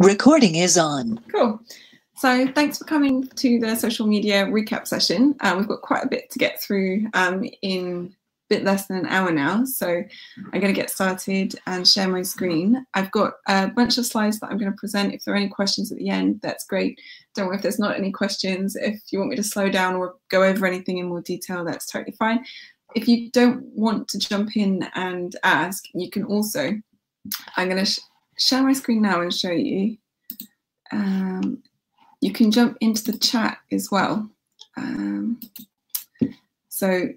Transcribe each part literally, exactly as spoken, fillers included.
Recording is on. Cool. So thanks for coming to the social media recap session. Uh, we've got quite a bit to get through um, in a bit less than an hour now. So I'm going to get started and share my screen. I've got a bunch of slides that I'm going to present. If there are any questions at the end, that's great. Don't worry if there's not any questions. If you want me to slow down or go over anything in more detail, that's totally fine. If you don't want to jump in and ask, you can also, I'm going to share my screen now and show you. Um, you can jump into the chat as well. Um, so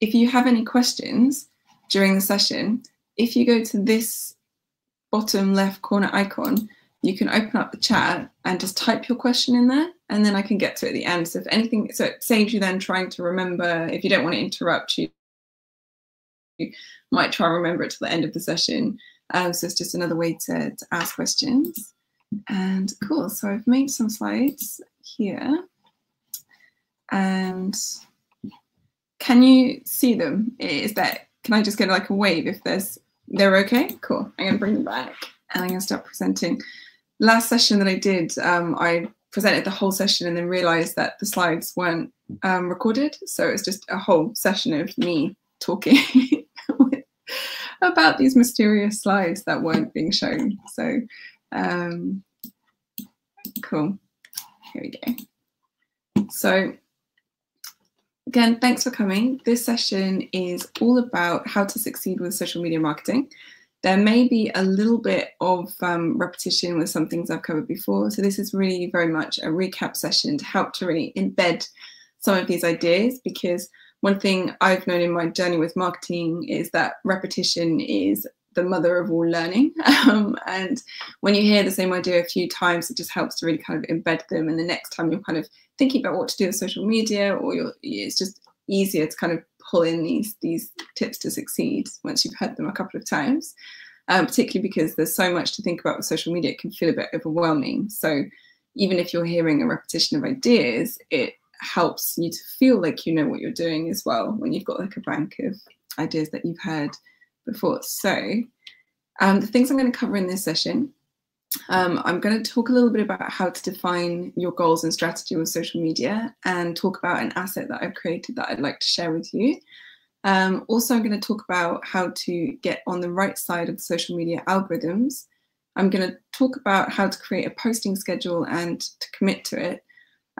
if you have any questions during the session, if you go to this bottom left corner icon, you can open up the chat and just type your question in there, and then I can get to it at the end. So if anything, so it saves you then trying to remember. If you don't want to interrupt, you, you might try and remember it till the end of the session. Um, so it's just another way to, to ask questions. And cool, so I've made some slides here. And can you see them? Is that, can I just get like a wave if there's, they're okay? Cool, I'm gonna bring them back and I'm gonna start presenting. Last session that I did, um, I presented the whole session and then realized that the slides weren't um, recorded. So it's just a whole session of me talking about these mysterious slides that weren't being shown. So, um, cool, here we go. So again, thanks for coming. This session is all about how to succeed with social media marketing. There may be a little bit of um, repetition with some things I've covered before. So this is really very much a recap session to help to really embed some of these ideas, because one thing I've known in my journey with marketing is that repetition is the mother of all learning. Um, and when you hear the same idea a few times, it just helps to really kind of embed them. And the next time you're kind of thinking about what to do with social media, or you're, it's just easier to kind of pull in these, these tips to succeed once you've heard them a couple of times, um, particularly because there's so much to think about with social media, it can feel a bit overwhelming. So even if you're hearing a repetition of ideas, it helps you to feel like you know what you're doing as well when you've got like a bank of ideas that you've heard before. So um, the things I'm going to cover in this session, um, I'm going to talk a little bit about how to define your goals and strategy with social media, and talk about an asset that I've created that I'd like to share with you. Um, also, I'm going to talk about how to get on the right side of the social media algorithms. I'm going to talk about how to create a posting schedule and to commit to it,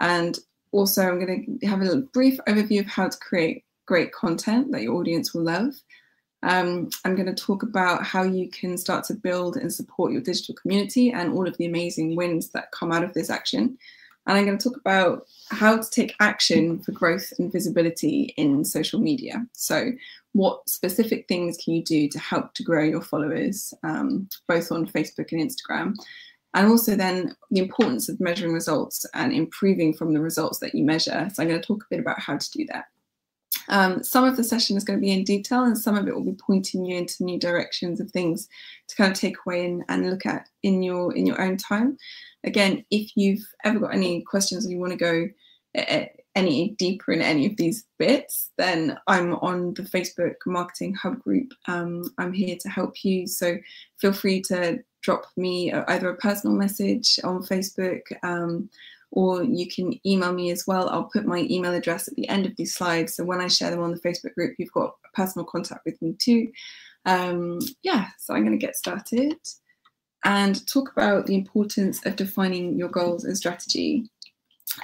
and also, I'm going to have a little brief overview of how to create great content that your audience will love. Um, I'm going to talk about how you can start to build and support your digital community and all of the amazing wins that come out of this action. And I'm going to talk about how to take action for growth and visibility in social media. So what specific things can you do to help to grow your followers, um, both on Facebook and Instagram? And also then the importance of measuring results and improving from the results that you measure. So I'm going to talk a bit about how to do that. Um, some of the session is going to be in detail, and some of it will be pointing you into new directions of things to kind of take away and, and look at in your, in your own time. Again, if you've ever got any questions or you want to go uh, any deeper in any of these bits, then I'm on the Facebook Marketing Hub group. Um, I'm here to help you. So feel free to drop me either a personal message on Facebook, um, or you can email me as well. I'll put my email address at the end of these slides. So when I share them on the Facebook group, you've got personal contact with me too. Um, yeah, so I'm going to get started and talk about the importance of defining your goals and strategy.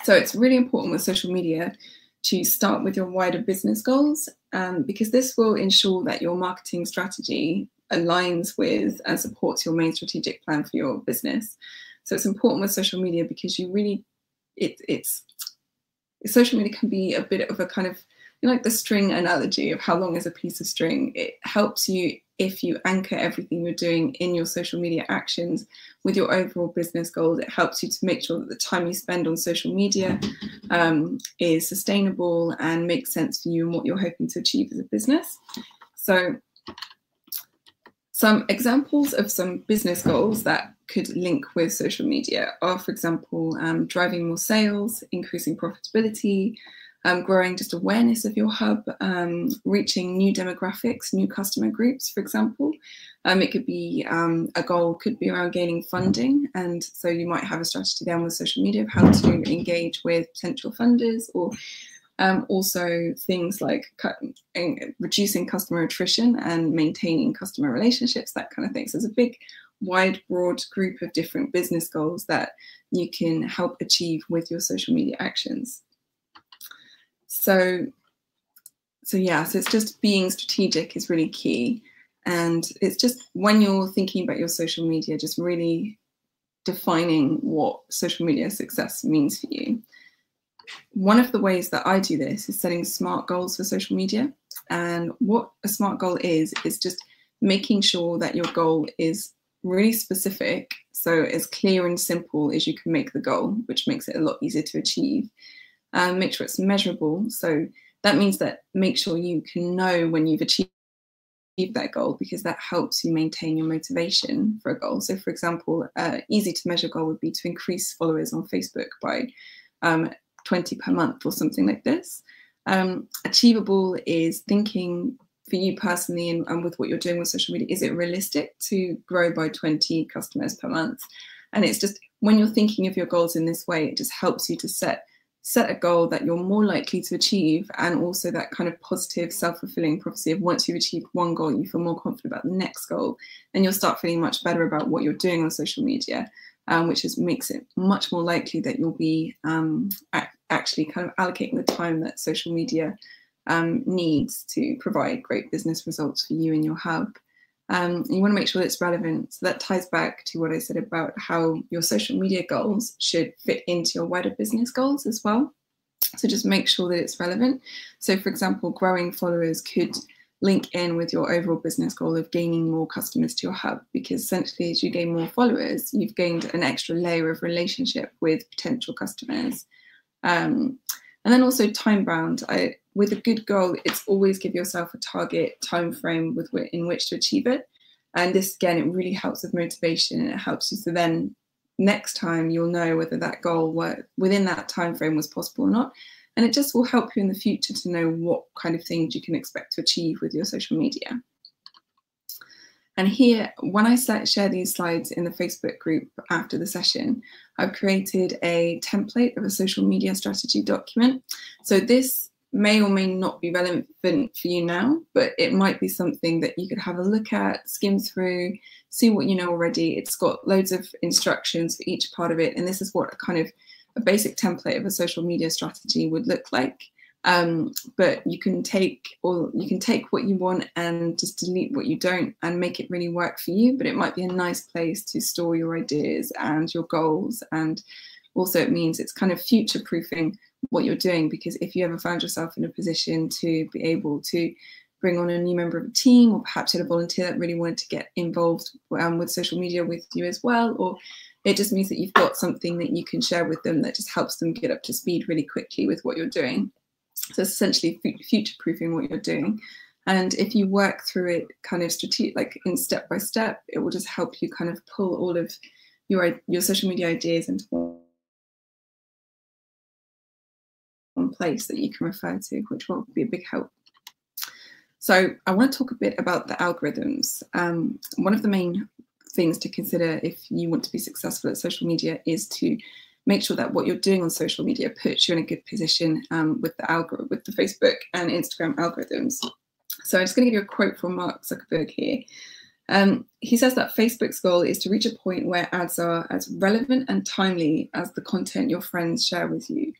So it's really important with social media to start with your wider business goals, um, because this will ensure that your marketing strategy aligns with and supports your main strategic plan for your business. So it's important with social media because you really, it, it's, social media can be a bit of a kind of, you know, like the string analogy of how long is a piece of string. It helps you if you anchor everything you're doing in your social media actions with your overall business goals. It helps you to make sure that the time you spend on social media um, is sustainable and makes sense for you and what you're hoping to achieve as a business. So some examples of some business goals that could link with social media are, for example, um, driving more sales, increasing profitability, um, growing just awareness of your hub, um, reaching new demographics, new customer groups, for example, Um, it could be um, a goal could be around gaining funding. And so you might have a strategy then with social media of how to engage with potential funders, or um, also things like cut, reducing customer attrition and maintaining customer relationships, that kind of thing. So there's a big, wide, broad group of different business goals that you can help achieve with your social media actions. So, so yeah, so it's just being strategic is really key. And it's just when you're thinking about your social media, just really defining what social media success means for you. One of the ways that I do this is setting SMART goals for social media. And what a SMART goal is, is just making sure that your goal is really specific, so as clear and simple as you can make the goal, which makes it a lot easier to achieve. Um, make sure it's measurable. So that means that make sure you can know when you've achieved that goal, because that helps you maintain your motivation for a goal. So for example, uh, easy to measure goal would be to increase followers on Facebook by um, twenty per month or something like this. Um, achievable is thinking for you personally and, and with what you're doing with social media, is it realistic to grow by twenty customers per month? And it's just when you're thinking of your goals in this way, it just helps you to set set a goal that you're more likely to achieve, and also that kind of positive self-fulfilling prophecy of once you've achieved one goal, you feel more confident about the next goal, and you'll start feeling much better about what you're doing on social media, um, which is, makes it much more likely that you'll be um, actually kind of allocating the time that social media um, needs to provide great business results for you and your hub. Um, and you want to make sure that it's relevant. So that ties back to what I said about how your social media goals should fit into your wider business goals as well. So just make sure that it's relevant. So for example, growing followers could link in with your overall business goal of gaining more customers to your hub, because essentially as you gain more followers, you've gained an extra layer of relationship with potential customers. Um, and then also time bound. I, With a good goal, it's always give yourself a target time frame with which, in which to achieve it. And this, again, it really helps with motivation, and it helps you so then next time you'll know whether that goal were, within that time frame was possible or not. And it just will help you in the future to know what kind of things you can expect to achieve with your social media. And here, when I share these slides in the Facebook group after the session, I've created a template of a social media strategy document. So this may or may not be relevant for you now, but it might be something that you could have a look at, skim through, see what you know already. It's got loads of instructions for each part of it, and this is what a kind of a basic template of a social media strategy would look like. Um, but you can take or you can take what you want and just delete what you don't and make it really work for you. But it might be a nice place to store your ideas and your goals, and also it means it's kind of future-proofing what you're doing, because if you ever found yourself in a position to be able to bring on a new member of a team, or perhaps you had a volunteer that really wanted to get involved um, with social media with you as well, or it just means that you've got something that you can share with them that just helps them get up to speed really quickly with what you're doing. So it's essentially future-proofing what you're doing. And if you work through it kind of strategic, like in step by step, it will just help you kind of pull all of your, your social media ideas into one place that you can refer to, which will be a big help. So I want to talk a bit about the algorithms. Um, one of the main things to consider if you want to be successful at social media is to make sure that what you're doing on social media puts you in a good position um, with the algorithm, with the Facebook and Instagram algorithms. So I'm just going to give you a quote from Mark Zuckerberg here. Um, he says that Facebook's goal is to reach a point where ads are as relevant and timely as the content your friends share with you.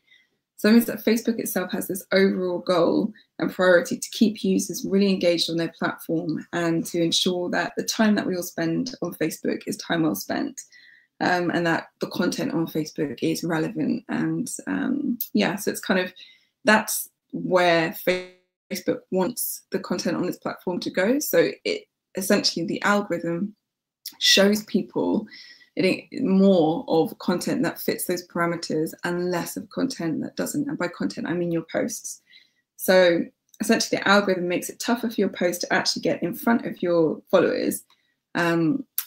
So it means that Facebook itself has this overall goal and priority to keep users really engaged on their platform, and to ensure that the time that we all spend on Facebook is time well spent, um, and that the content on Facebook is relevant. And um, yeah, so it's kind of, that's where Facebook wants the content on its platform to go. So it essentially, the algorithm shows people It, more of content that fits those parameters and less of content that doesn't. And by content, I mean your posts. So essentially the algorithm makes it tougher for your post to actually get in front of your followers. Um,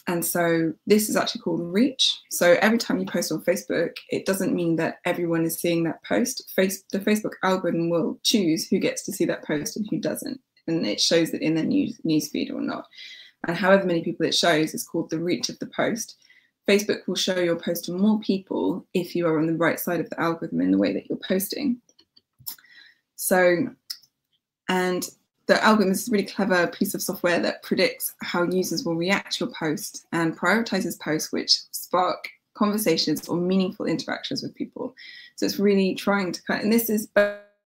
and so this is actually called reach. So every time you post on Facebook, it doesn't mean that everyone is seeing that post. Face, the Facebook algorithm will choose who gets to see that post and who doesn't. And it shows it in their news, newsfeed or not. and however many people it shows is called the reach of the post. Facebook will show your post to more people if you are on the right side of the algorithm in the way that you're posting. So, and the algorithm is a really clever piece of software that predicts how users will react to your post and prioritizes posts which spark conversations or meaningful interactions with people. So it's really trying to kind of, and this is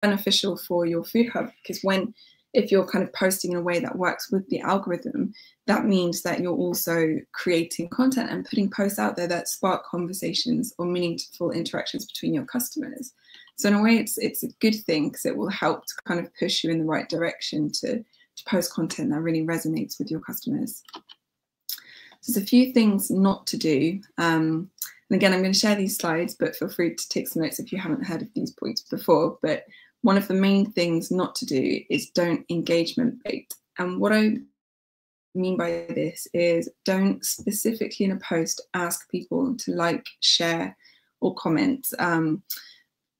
beneficial for your food hub, because when, if you're kind of posting in a way that works with the algorithm, that means that you're also creating content and putting posts out there that spark conversations or meaningful interactions between your customers. So in a way, it's it's a good thing, because it will help to kind of push you in the right direction to, to post content that really resonates with your customers. So there's a few things not to do. Um, and again, I'm going to share these slides, but feel free to take some notes if you haven't heard of these points before. But one of the main things not to do is don't engagement bait. And what I mean by this is don't specifically in a post ask people to like, share, or comment. Um,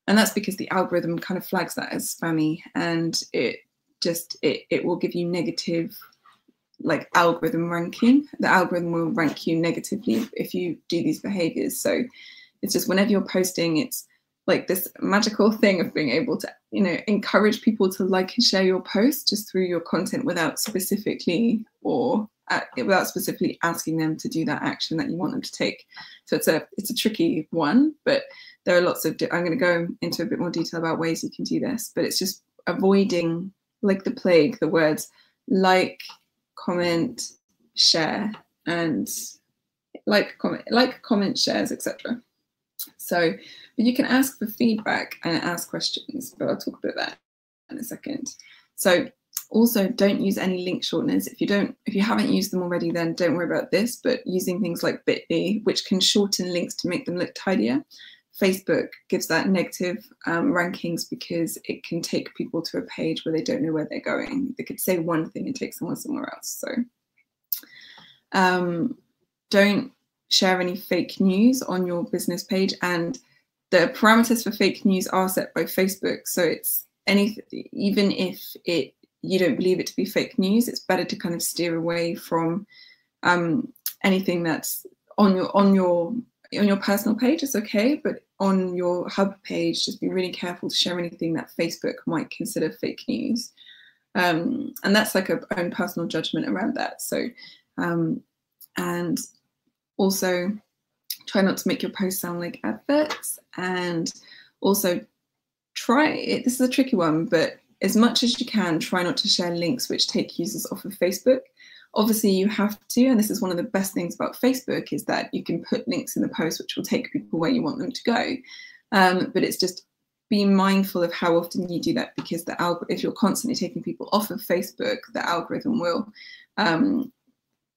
and that's because the algorithm kind of flags that as spammy, and it just, it, it will give you negative, like algorithm ranking. The algorithm will rank you negatively if you do these behaviors. So it's just whenever you're posting, it's like this magical thing of being able to, you know, encourage people to like and share your post just through your content without specifically or uh, without specifically asking them to do that action that you want them to take. So it's a it's a tricky one, but there are lots of, I'm going to go into a bit more detail about ways you can do this, but it's just avoiding, like the plague, the words like, comment, share, and like, comment, like, comment, shares, et cetera. So, but you can ask for feedback and ask questions, but I'll talk about that in a second. So also don't use any link shorteners. If you don't, if you haven't used them already, then don't worry about this, but using things like Bitly, which can shorten links to make them look tidier. Facebook gives that negative um, rankings because it can take people to a page where they don't know where they're going. They could say one thing and take someone somewhere else. So um, don't share any fake news on your business page, and the parameters for fake news are set by Facebook. So it's anything, even if it you don't believe it to be fake news, it's better to kind of steer away from um, anything that's on your on your on your personal page. It's okay, but on your hub page, just be really careful to share anything that Facebook might consider fake news. Um, and that's like a own personal judgment around that. So, um, and also try not to make your posts sound like adverts, and also try it. This is a tricky one, but as much as you can, try not to share links which take users off of Facebook. Obviously you have to, and this is one of the best things about Facebook, is that you can put links in the post which will take people where you want them to go. Um, but it's just be mindful of how often you do that, because the alg if you're constantly taking people off of Facebook, the algorithm will um,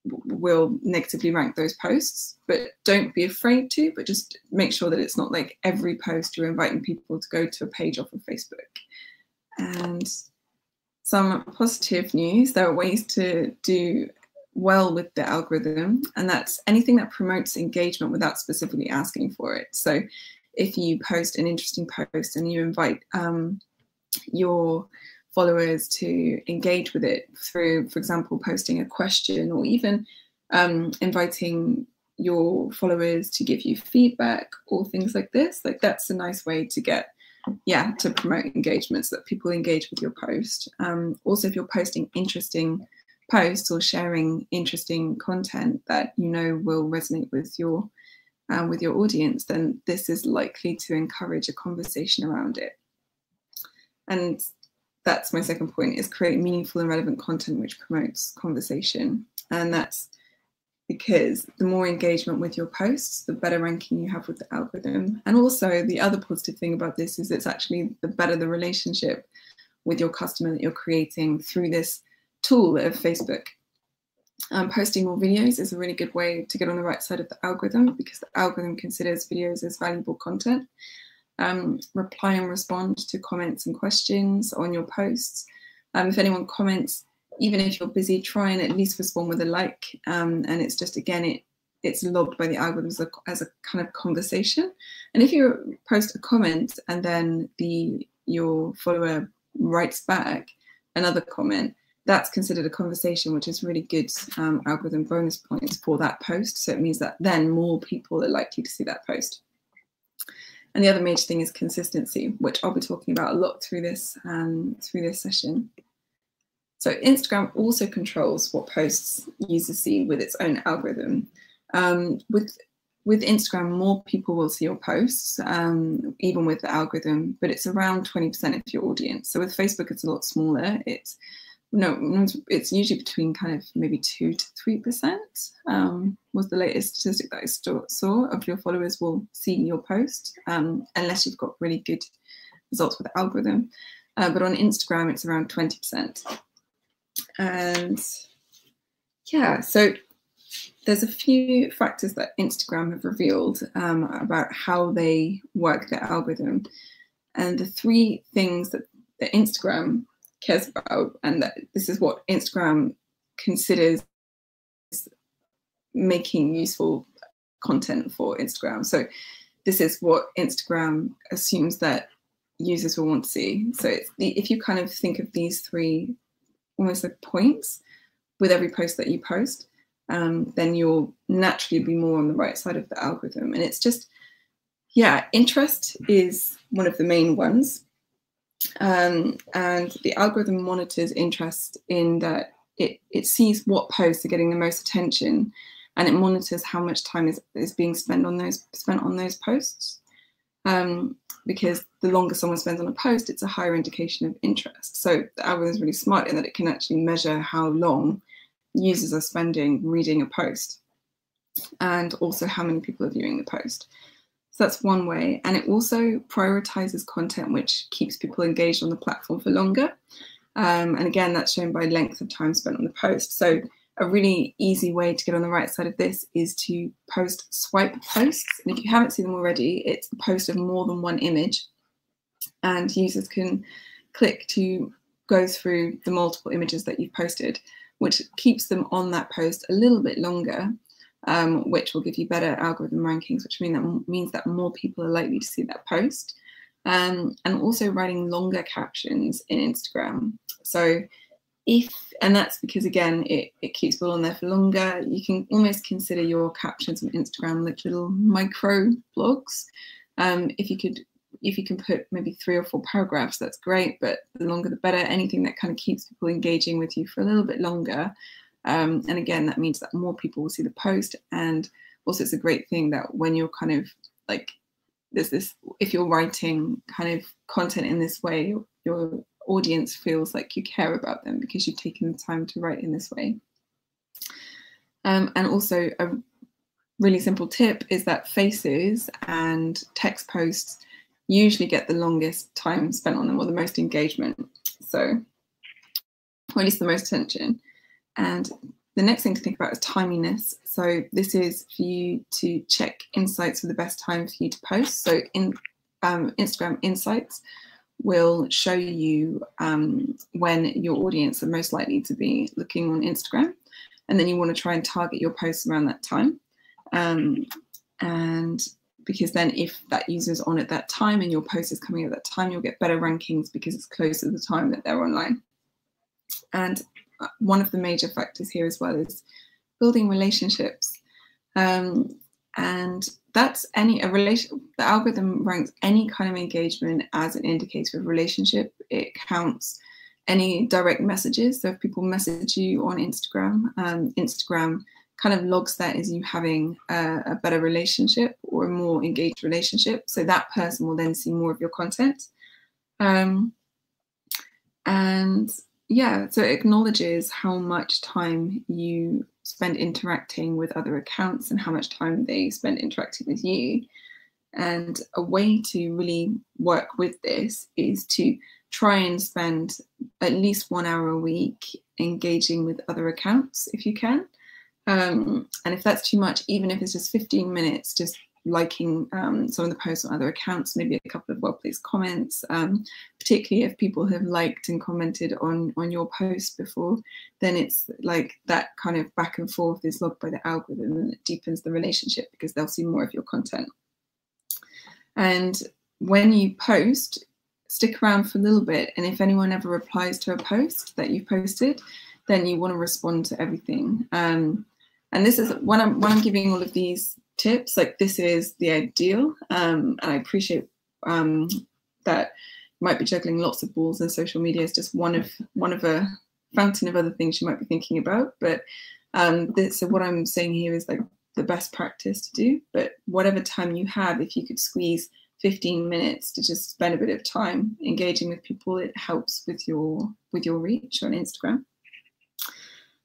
will negatively rank those posts. But don't be afraid to, but just make sure that it's not like every post you're inviting people to go to a page off of Facebook. And some positive news, there are ways to do well with the algorithm, and that's anything that promotes engagement without specifically asking for it. So if you post an interesting post and you invite um, your followers to engage with it through, for example, posting a question, or even um, inviting your followers to give you feedback or things like this, like that's a nice way to get yeah, to promote engagement so that people engage with your post. Um, also, if you're posting interesting posts or sharing interesting content that you know will resonate with your, uh, with your audience, then this is likely to encourage a conversation around it. And that's my second point, is create meaningful and relevant content which promotes conversation. And that's because the more engagement with your posts, the better ranking you have with the algorithm. And also the other positive thing about this is it's actually the better the relationship with your customer that you're creating through this tool of Facebook. Um, posting more videos is a really good way to get on the right side of the algorithm, because the algorithm considers videos as valuable content. Um, reply and respond to comments and questions on your posts. Um, if anyone comments, even if you're busy, try and at least respond with a like. Um, and it's just, again, it it's logged by the algorithm as a, as a kind of conversation. And if you post a comment and then the your follower writes back another comment, that's considered a conversation, which is really good um, algorithm bonus points for that post. So it means that then more people are likely to see that post. And the other major thing is consistency, which I'll be talking about a lot through this, um, through this session. So Instagram also controls what posts users see with its own algorithm. Um, with, with Instagram, more people will see your posts, um, even with the algorithm, but it's around twenty percent of your audience. So with Facebook, it's a lot smaller. It's, no, it's usually between kind of maybe two to three percent um, was the latest statistic that I saw of your followers will see your post, um, unless you've got really good results with the algorithm. Uh, but on Instagram, it's around twenty percent. And yeah, so there's a few factors that Instagram have revealed um, about how they work their algorithm. And the three things that the Instagram cares about, and that this is what Instagram considers making useful content for Instagram. So this is what Instagram assumes that users will want to see. So it's the, if you kind of think of these three almost like points with every post that you post, um, then you'll naturally be more on the right side of the algorithm. And it's just, yeah, interest is one of the main ones. Um, and the algorithm monitors interest in that it, it sees what posts are getting the most attention, and it monitors how much time is, is being spent on those spent on those posts. Um, because the longer someone spends on a post, it's a higher indication of interest. So the algorithm is really smart in that it can actually measure how long users are spending reading a post, and also how many people are viewing the post. So that's one way. And it also prioritizes content which keeps people engaged on the platform for longer. Um, and again, that's shown by length of time spent on the post. So a really easy way to get on the right side of this is to post swipe posts. And if you haven't seen them already, it's a post of more than one image. And users can click to go through the multiple images that you've posted, which keeps them on that post a little bit longer. Um, which will give you better algorithm rankings, which mean that means that more people are likely to see that post. Um, and also writing longer captions in Instagram. So if, and that's because again, it, it keeps people on there for longer. You can almost consider your captions on Instagram like little micro blogs. Um, if you could, if you can put maybe three or four paragraphs, that's great, but the longer the better. Anything that kind of keeps people engaging with you for a little bit longer. Um, and again, that means that more people will see the post. And also it's a great thing that when you're kind of like, there's this, if you're writing kind of content in this way, your, your audience feels like you care about them because you've taken the time to write in this way. Um, and also a really simple tip is that faces and text posts usually get the longest time spent on them, or the most engagement. So, or at least the most attention. And the next thing to think about is timeliness. So this is for you to check insights for the best time for you to post. So in um, Instagram Insights will show you um, when your audience are most likely to be looking on Instagram. And then you want to try and target your posts around that time. Um, and because then if that user's on at that time and your post is coming at that time, you'll get better rankings because it's close to the time that they're online. And one of the major factors here as well is building relationships, um, and that's any a relation. The algorithm ranks any kind of engagement as an indicator of relationship. It counts any direct messages. So if people message you on Instagram, um, Instagram kind of logs that as you having a, a better relationship or a more engaged relationship. So that person will then see more of your content, um, and. Yeah, so it acknowledges how much time you spend interacting with other accounts and how much time they spend interacting with you. And a way to really work with this is to try and spend at least one hour a week engaging with other accounts if you can. Um, and if that's too much, even if it's just fifteen minutes, just liking um, some of the posts on other accounts, maybe a couple of well-placed comments, um, particularly if people have liked and commented on, on your posts before, then it's like that kind of back and forth is logged by the algorithm, and it deepens the relationship because they'll see more of your content. And when you post, stick around for a little bit, and if anyone ever replies to a post that you posted, then you want to respond to everything. Um, and this is when I'm when I'm giving all of these tips, like this is the ideal. Um, and I appreciate um, that you might be juggling lots of balls, and social media is just one of one of a fountain of other things you might be thinking about. But um, this, so what I'm saying here is like the best practice to do. But whatever time you have, if you could squeeze fifteen minutes to just spend a bit of time engaging with people, it helps with your with your reach on Instagram.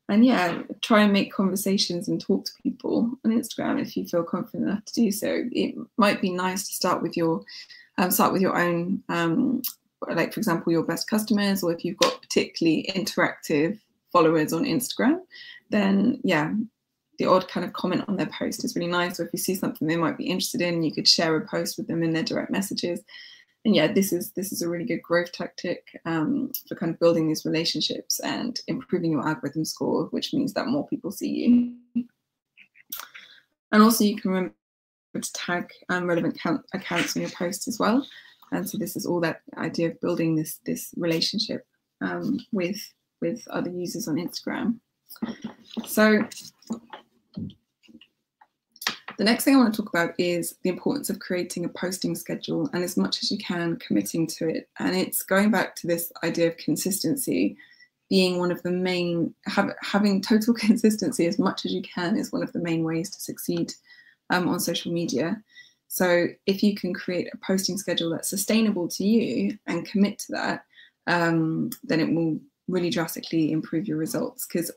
And yeah, try and make conversations and talk to people on Instagram if you feel confident enough to do so. It might be nice to start with your um, start with your own, um, like for example, your best customers, or if you've got particularly interactive followers on Instagram, then yeah, the odd kind of comment on their post is really nice. Or if you see something they might be interested in, you could share a post with them in their direct messages. And yeah, this is this is a really good growth tactic um, for kind of building these relationships and improving your algorithm score, which means that more people see you. And also you can remember to tag um, relevant account accounts on your posts as well. And so this is all that idea of building this this relationship um, with with other users on Instagram. So the next thing I want to talk about is the importance of creating a posting schedule, and as much as you can, committing to it. And it's going back to this idea of consistency being one of the main, have, having total consistency as much as you can is one of the main ways to succeed um, on social media. So if you can create a posting schedule that's sustainable to you and commit to that, um, then it will really drastically improve your results. Because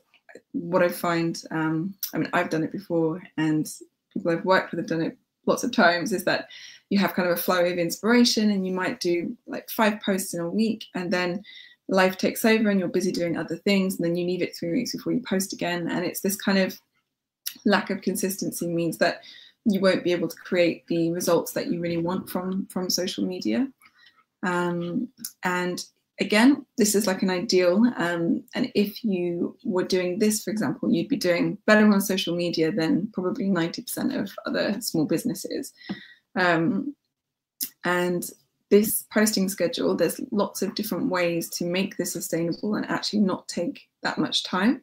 what I find, um, I mean, I've done it before, and people I've worked with have done it lots of times, is that you have kind of a flow of inspiration and you might do like five posts in a week, and then life takes over and you're busy doing other things, and then you leave it three weeks before you post again. And it's this kind of lack of consistency means that you won't be able to create the results that you really want from, from social media. Um, and again, this is like an ideal, um, and if you were doing this, for example, you'd be doing better on social media than probably ninety percent of other small businesses. Um, and this posting schedule, there's lots of different ways to make this sustainable and actually not take that much time.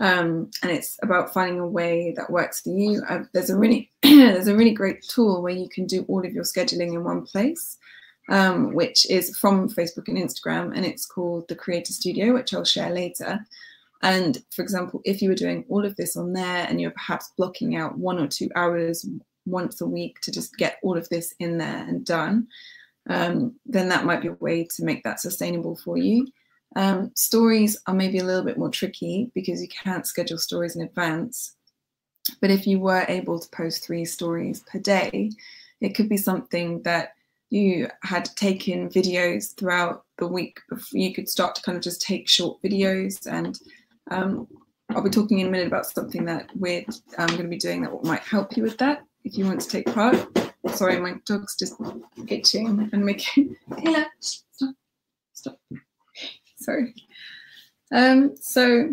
Um, and it's about finding a way that works for you. Uh, there's a really, there's a really great tool where you can do all of your scheduling in one place. Um, which is from Facebook and Instagram, and it's called the Creator Studio, which I'll share later. And for example, if you were doing all of this on there and you're perhaps blocking out one or two hours once a week to just get all of this in there and done, um, then that might be a way to make that sustainable for you. Um, stories are maybe a little bit more tricky because you can't schedule stories in advance. But if you were able to post three stories per day, it could be something that you had taken videos throughout the week before. You could start to kind of just take short videos, and um, I'll be talking in a minute about something that we're um, going to be doing that might help you with that if you want to take part. Sorry, my dog's just itching and making, yeah, stop, stop, sorry. Um, so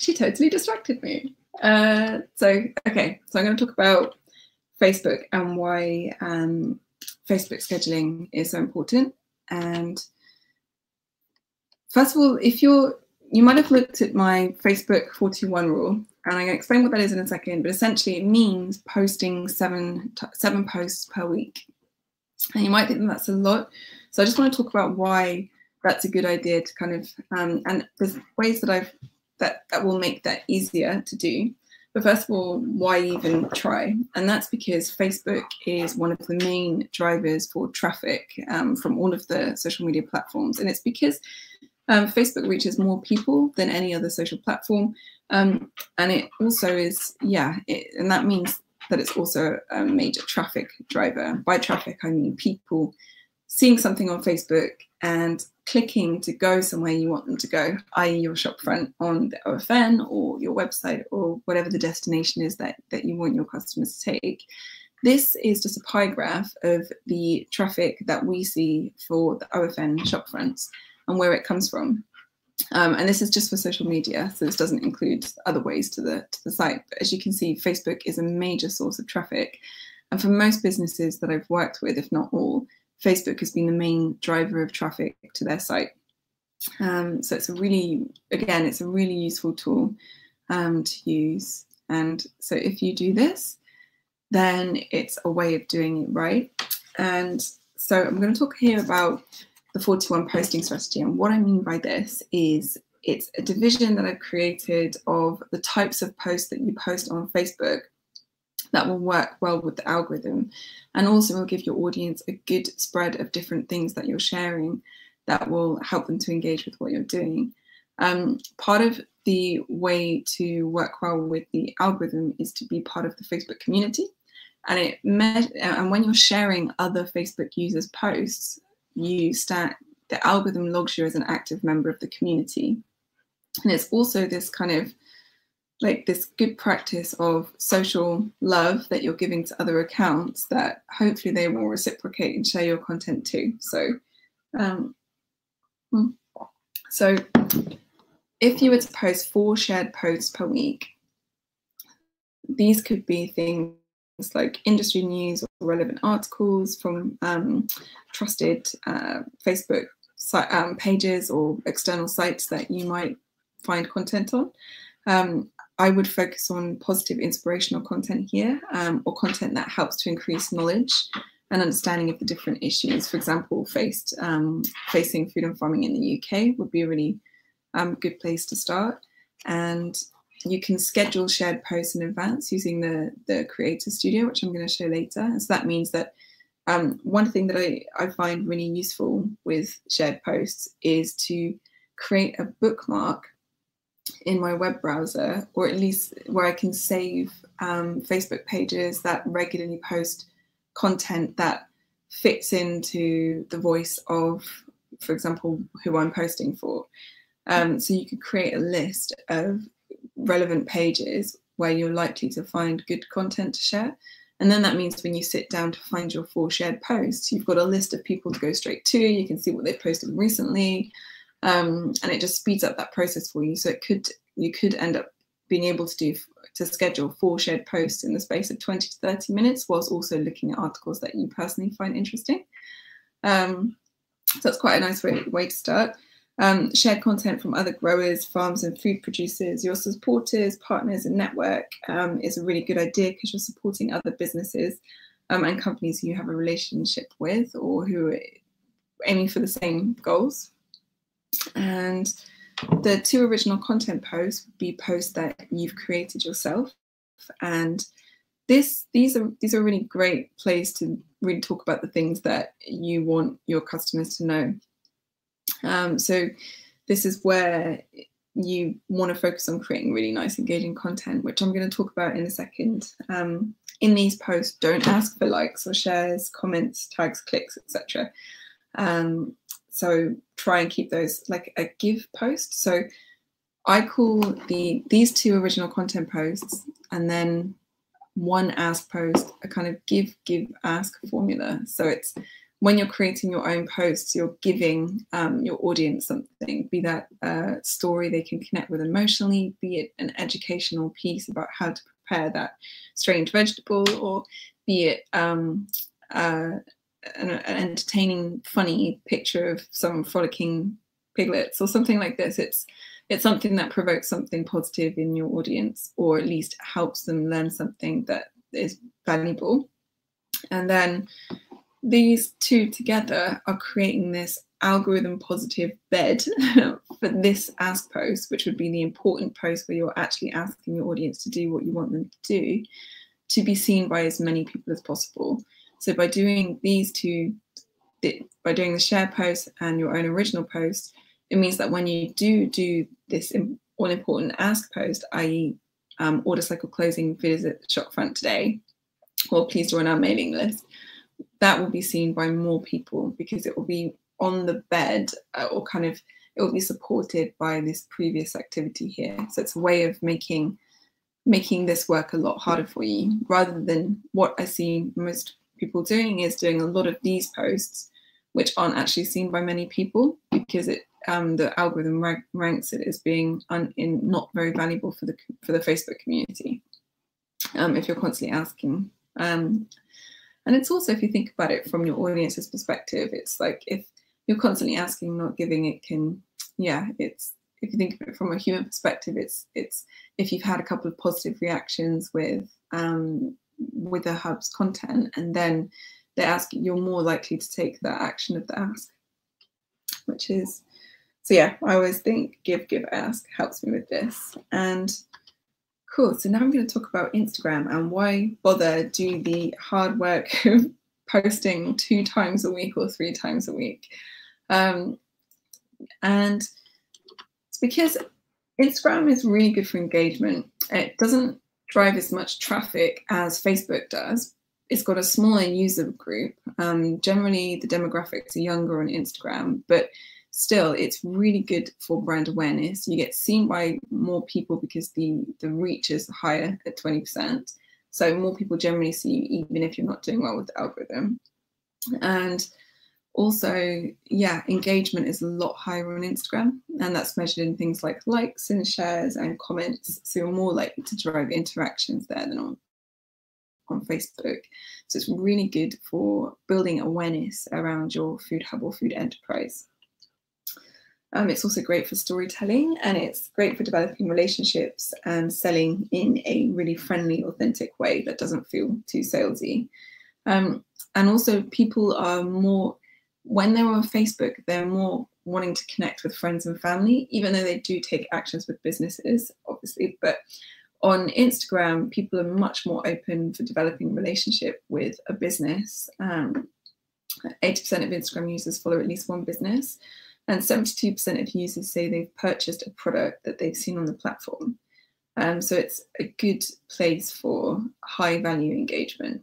she totally distracted me. Uh, so, okay, so I'm going to talk about Facebook and why um, Facebook scheduling is so important. And first of all, if you're, you might have looked at my Facebook forty-one rule, and I'm going to explain what that is in a second, but essentially it means posting seven, seven posts per week. And you might think that's a lot. So I just want to talk about why that's a good idea to kind of, um, and there's ways that I've, that, that will make that easier to do. But first of all, why even try? And that's because Facebook is one of the main drivers for traffic um, from all of the social media platforms. And it's because um, Facebook reaches more people than any other social platform. Um, and it also is, yeah, it, and that means that it's also a major traffic driver. By traffic, I mean people seeing something on Facebook and clicking to go somewhere you want them to go, that is your shopfront on the O F N or your website or whatever the destination is that, that you want your customers to take. This is just a pie graph of the traffic that we see for the O F N shopfronts and where it comes from. Um, and this is just for social media, so this doesn't include other ways to the, to the site. But as you can see, Facebook is a major source of traffic. And for most businesses that I've worked with, if not all, Facebook has been the main driver of traffic to their site. Um, so it's a really, again, it's a really useful tool um, to use. And so if you do this, then it's a way of doing it right. And so I'm going to talk here about the forty-one posting strategy. And what I mean by this is it's a division that I've created of the types of posts that you post on Facebook that will work well with the algorithm, and also will give your audience a good spread of different things that you're sharing that will help them to engage with what you're doing. Um, part of the way to work well with the algorithm is to be part of the Facebook community, and it and when you're sharing other Facebook users' posts, you start, the algorithm logs you as an active member of the community. And it's also this kind of like this good practice of social love that you're giving to other accounts that hopefully they will reciprocate and share your content too. So, um, so if you were to post four shared posts per week, these could be things like industry news or relevant articles from um, trusted uh, Facebook site, um, pages or external sites that you might find content on. Um, I would focus on positive inspirational content here, um, or content that helps to increase knowledge and understanding of the different issues, for example, faced, um, facing food and farming in the U K would be a really um, good place to start. And you can schedule shared posts in advance using the, the Creator Studio, which I'm going to show later. And so that means that um, one thing that I, I find really useful with shared posts is to create a bookmark in my web browser, or at least where I can save um, Facebook pages that regularly post content that fits into the voice of, for example, who I'm posting for. Um, so you could create a list of relevant pages where you're likely to find good content to share. And then that means when you sit down to find your four shared posts, you've got a list of people to go straight to. You can see what they've posted recently. Um, and it just speeds up that process for you. So it could, you could end up being able to do to schedule four shared posts in the space of twenty to thirty minutes, whilst also looking at articles that you personally find interesting. Um, so that's quite a nice way, way to start. Um, shared content from other growers, farms and food producers, your supporters, partners and network um, is a really good idea because you're supporting other businesses um, and companies you have a relationship with or who are aiming for the same goals. And the two original content posts would be posts that you've created yourself, and this these are these are a really great place to really talk about the things that you want your customers to know. Um, so this is where you want to focus on creating really nice engaging content, which I'm going to talk about in a second. Um, in these posts, don't ask for likes or shares, comments, tags, clicks, et cetera. Um, So try and keep those like a give post. So I call the these two original content posts and then one ask post a kind of give, give, ask formula. So it's when you're creating your own posts, you're giving um, your audience something, be that a story they can connect with emotionally, be it an educational piece about how to prepare that strange vegetable, or be it um, uh, An, an entertaining, funny picture of some frolicking piglets or something like this. It's it's something that provokes something positive in your audience, or at least helps them learn something that is valuable. And then these two together are creating this algorithm positive bed for this ask post, which would be the important post where you're actually asking your audience to do what you want them to do, to be seen by as many people as possible. So by doing these two, by doing the share post and your own original post, it means that when you do do this all important ask post, that is um, order cycle closing, visit the shop front today, or please join our mailing list, that will be seen by more people because it will be on the bed, or kind of, it will be supported by this previous activity here. So it's a way of making, making this work a lot harder for you, rather than what I see most people doing is doing a lot of these posts which aren't actually seen by many people because it um, the algorithm rank, ranks it as being un, in not very valuable for the for the Facebook community um, if you're constantly asking. Um, and it's also, if you think about it from your audience's perspective, it's like if you're constantly asking, not giving, it can, yeah, it's, if you think of it from a human perspective, it's, it's if you've had a couple of positive reactions with, um, with the hub's content, and then they ask, you're more likely to take that action of the ask, which is, so yeah, I always think give, give, ask helps me with this. And cool, so now I'm going to talk about Instagram and why bother do the hard work of posting two times a week or three times a week. Um, and it's because Instagram is really good for engagement. It doesn't drive as much traffic as Facebook does. It's got a smaller user group. Um, generally, the demographics are younger on Instagram, but still, it's really good for brand awareness. You get seen by more people because the, the reach is higher at twenty percent. So more people generally see you, even if you're not doing well with the algorithm. And also, yeah, engagement is a lot higher on Instagram, and that's measured in things like likes and shares and comments. So you're more likely to drive interactions there than on, on Facebook. So it's really good for building awareness around your food hub or food enterprise. Um, it's also great for storytelling, and it's great for developing relationships and selling in a really friendly, authentic way that doesn't feel too salesy. Um, and also, people are more, when they're on Facebook, they're more wanting to connect with friends and family, even though they do take actions with businesses, obviously. But on Instagram, people are much more open for developing a relationship with a business. Um, eighty percent of Instagram users follow at least one business. And seventy-two percent of users say they've purchased a product that they've seen on the platform. Um, so it's a good place for high value engagement.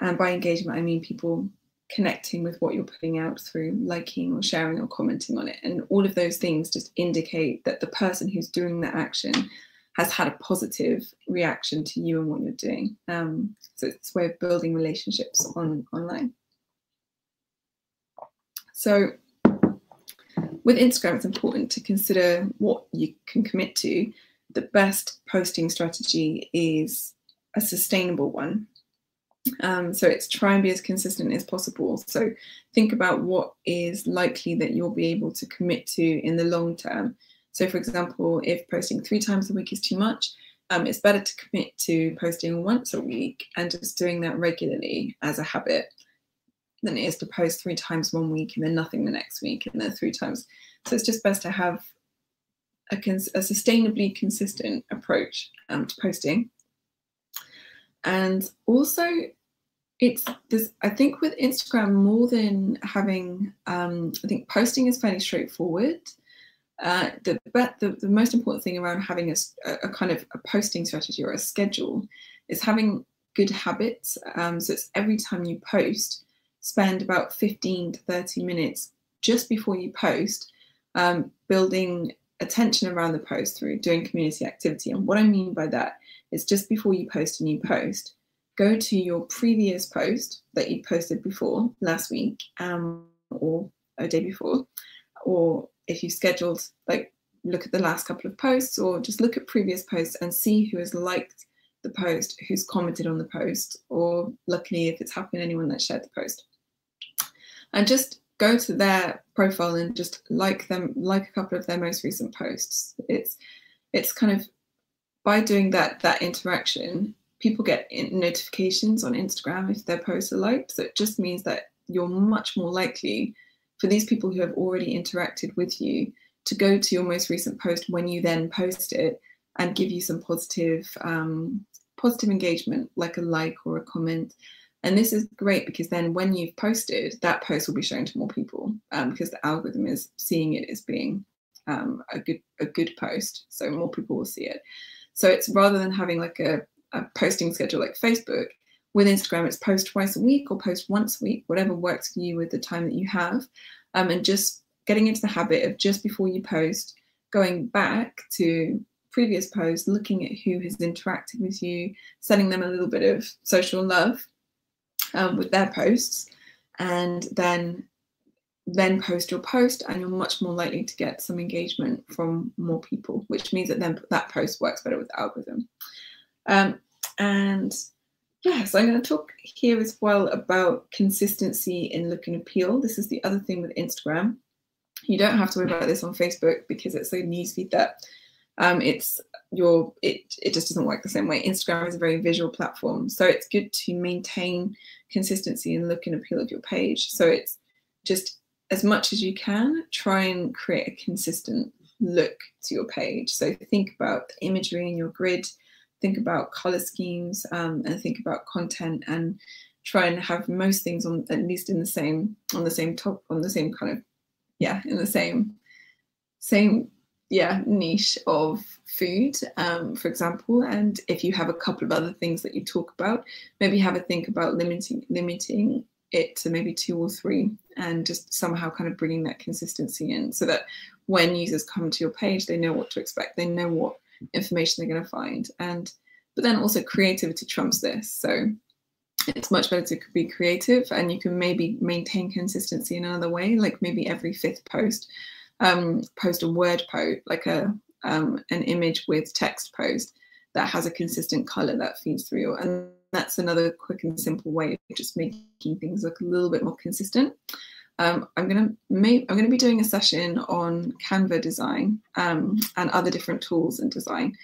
And by engagement, I mean people connecting with what you're putting out through liking or sharing or commenting on it. And all of those things just indicate that the person who's doing that action has had a positive reaction to you and what you're doing. Um, so it's a way of building relationships on online. So with Instagram, it's important to consider what you can commit to. The best posting strategy is a sustainable one. Um, so it's try and be as consistent as possible. So think about what is likely that you'll be able to commit to in the long term. So for example, if posting three times a week is too much, um, it's better to commit to posting once a week and just doing that regularly as a habit, than it is to post three times one week and then nothing the next week and then three times. So it's just best to have a, cons a sustainably consistent approach um, to posting. And also, it's this, I think with Instagram, more than having, um, I think posting is fairly straightforward. Uh, the, but the, the most important thing around having a, a kind of a posting strategy or a schedule is having good habits. Um, so it's every time you post, spend about fifteen to thirty minutes just before you post, um, building attention around the post through doing community activity. And what I mean by that is just before you post a new post, go to your previous post that you posted before last week, um, or a day before, or if you scheduled, like look at the last couple of posts, or just look at previous posts and see who has liked the post, who's commented on the post, or luckily if it's happened, anyone that shared the post. And just go to their profile and just like them, like a couple of their most recent posts. It's it's kind of, by doing that, that interaction, people get in notifications on Instagram if their posts are liked. So it just means that you're much more likely for these people who have already interacted with you to go to your most recent post when you then post it and give you some positive, um, positive engagement, like a like or a comment. And this is great because then when you've posted, that post will be shown to more people, um, because the algorithm is seeing it as being um, a good a good post, so more people will see it. So it's rather than having like a, a posting schedule like Facebook, with Instagram it's post twice a week or post once a week, whatever works for you with the time that you have, um, and just getting into the habit of just before you post, going back to previous post, looking at who has interacted with you, sending them a little bit of social love um, with their posts, and then then post your post, and you're much more likely to get some engagement from more people, which means that then that post works better with the algorithm. Um, and Yeah, so I'm going to talk here as well about consistency in look and appeal. This is the other thing with Instagram. You don't have to worry about this on Facebook because it's a newsfeed that um, it's your it it just doesn't work the same way. Instagram is a very visual platform, so it's good to maintain consistency in look and appeal of your page. So it's just as much as you can, try and create a consistent look to your page. So think about the imagery in your grid. Think about color schemes um, and think about content, and try and have most things on at least in the same on the same top on the same kind of yeah in the same same yeah niche of food, um, for example. And if you have a couple of other things that you talk about, maybe have a think about limiting limiting it to maybe two or three, and just somehow kind of bringing that consistency in so that when users come to your page, they know what to expect. They know what information they're going to find. And but then also creativity trumps this, so it's much better to be creative, and you can maybe maintain consistency in another way, like maybe every fifth post um post a word post, like a um an image with text post that has a consistent color that feeds through your, and that's another quick and simple way of just making things look a little bit more consistent. Um, I'm gonna make, I'm gonna be doing a session on Canva design um, and other different tools and design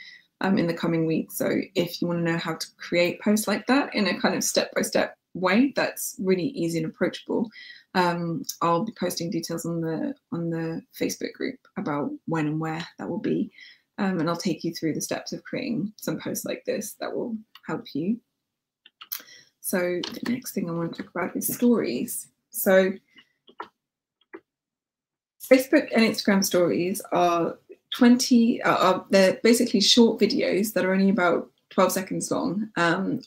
um, in the coming weeks. So if you want to know how to create posts like that in a kind of step-by-step way, that's really easy and approachable. Um, I'll be posting details on the on the Facebook group about when and where that will be, um, and I'll take you through the steps of creating some posts like this that will help you. So the next thing I want to talk about is stories. So Facebook and Instagram stories are twenty, are, are, they're basically short videos that are only about twelve seconds long, um,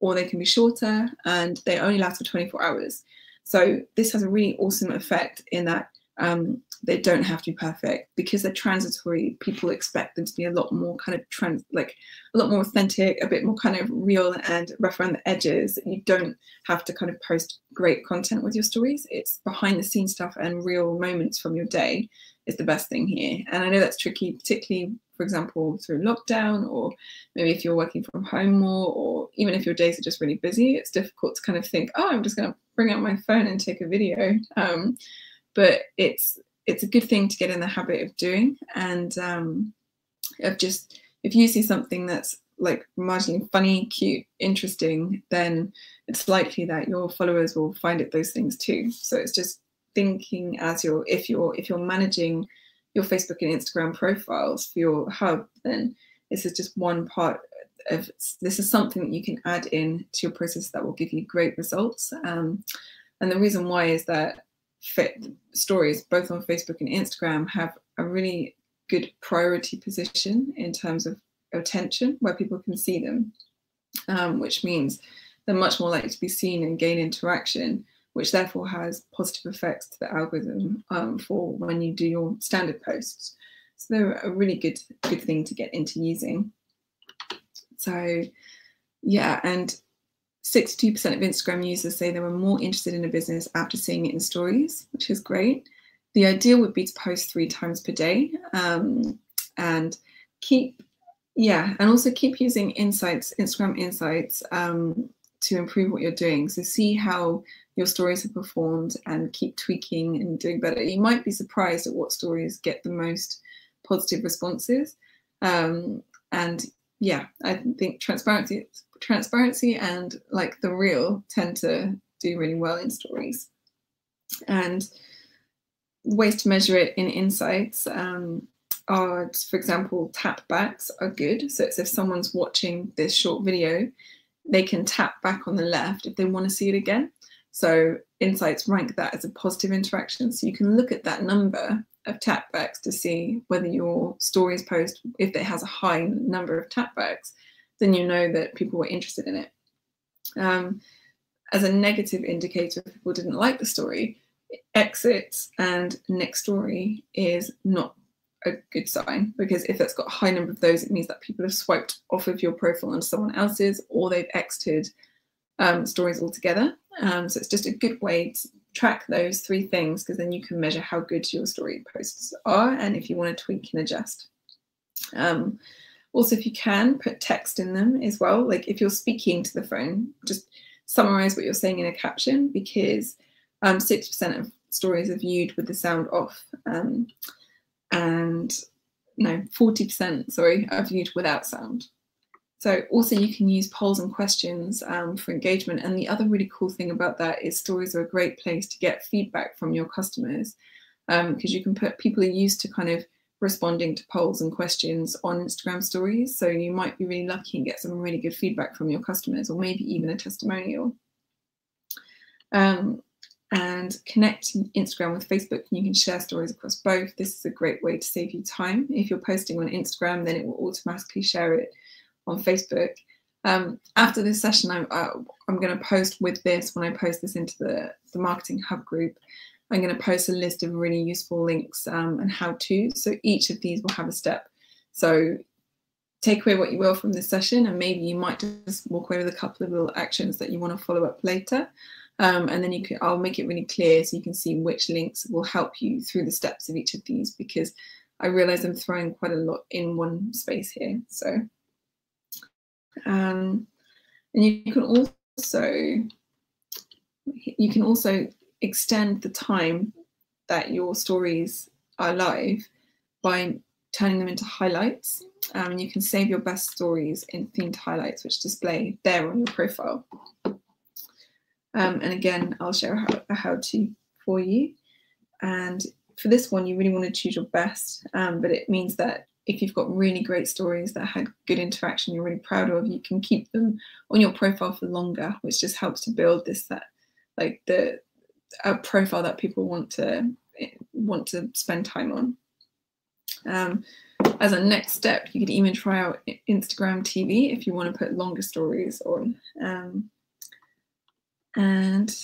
or they can be shorter, and they only last for twenty-four hours. So this has a really awesome effect in that um, they don't have to be perfect because they're transitory. People expect them to be a lot more kind of trans, like a lot more authentic, a bit more kind of real and rough around the edges. You don't have to kind of post great content with your stories. It's behind the scenes stuff and real moments from your day is the best thing here. And I know that's tricky, particularly for example through lockdown, or maybe if you're working from home more, or even if your days are just really busy, it's difficult to kind of think, oh, I'm just going to bring out my phone and take a video. Um, but it's it's a good thing to get in the habit of doing, and um, of just, if you see something that's like marginally funny, cute, interesting, then it's likely that your followers will find it those things too. So it's just thinking as you're, if you're, if you're managing your Facebook and Instagram profiles for your hub, then this is just one part of, this is something that you can add in to your process that will give you great results. Um, and the reason why is that fit stories both on Facebook and Instagram have a really good priority position in terms of attention, where people can see them, um, which means they're much more likely to be seen and gain interaction, which therefore has positive effects to the algorithm um, for when you do your standard posts. So they're a really good good thing to get into using. So yeah, and sixty-two percent of Instagram users say they were more interested in a business after seeing it in stories, which is great. The ideal would be to post three times per day, um, and keep, yeah, and also keep using insights, Instagram insights, um, to improve what you're doing. So see how your stories have performed and keep tweaking and doing better. You might be surprised at what stories get the most positive responses. Um, and yeah, I think transparency transparency and like the real tend to do really well in stories. And ways to measure it in insights um, are, for example, tap backs are good. So it's if someone's watching this short video, they can tap back on the left if they want to see it again. So insights rank that as a positive interaction. So you can look at that number of tapbacks to see whether your stories post, if it has a high number of tapbacks, then you know that people were interested in it. Um, as a negative indicator, if people didn't like the story, exits and next story is not a good sign, because if it's got a high number of those, it means that people have swiped off of your profile onto someone else's, or they've exited um, stories altogether. Um, so it's just a good way to track those three things, because then you can measure how good your story posts are and if you want to tweak and adjust. Um, Also, if you can, put text in them as well. Like if you're speaking to the phone, just summarize what you're saying in a caption, because um, sixty percent of stories are viewed with the sound off, um, and no, forty percent, sorry, are viewed without sound. So also you can use polls and questions um, for engagement. And the other really cool thing about that is stories are a great place to get feedback from your customers, because um, you can put, people are used to kind of responding to polls and questions on Instagram stories. So you might be really lucky and get some really good feedback from your customers, or maybe even a testimonial. Um, and connect Instagram with Facebook, and you can share stories across both. This is a great way to save you time. If you're posting on Instagram, then it will automatically share it on Facebook. Um, after this session, I'm, uh, I'm gonna post with this, when I post this into the, the Marketing Hub group, I'm going to post a list of really useful links um, and how-tos. So each of these will have a step. So take away what you will from this session, and maybe you might just walk away with a couple of little actions that you want to follow up later. Um, and then you can, I'll make it really clear so you can see which links will help you through the steps of each of these, because I realize I'm throwing quite a lot in one space here. So, um, and you can also, you can also, extend the time that your stories are live by turning them into highlights. Um, you can save your best stories in themed highlights, which display there on your profile. Um, and again, I'll share a how-to for you. And for this one, you really want to choose your best, um, but it means that if you've got really great stories that had good interaction you're really proud of, you can keep them on your profile for longer, which just helps to build this, that, like the, a profile that people want to want to spend time on. Um, as a next step, you could even try out Instagram T V if you want to put longer stories on. Um, and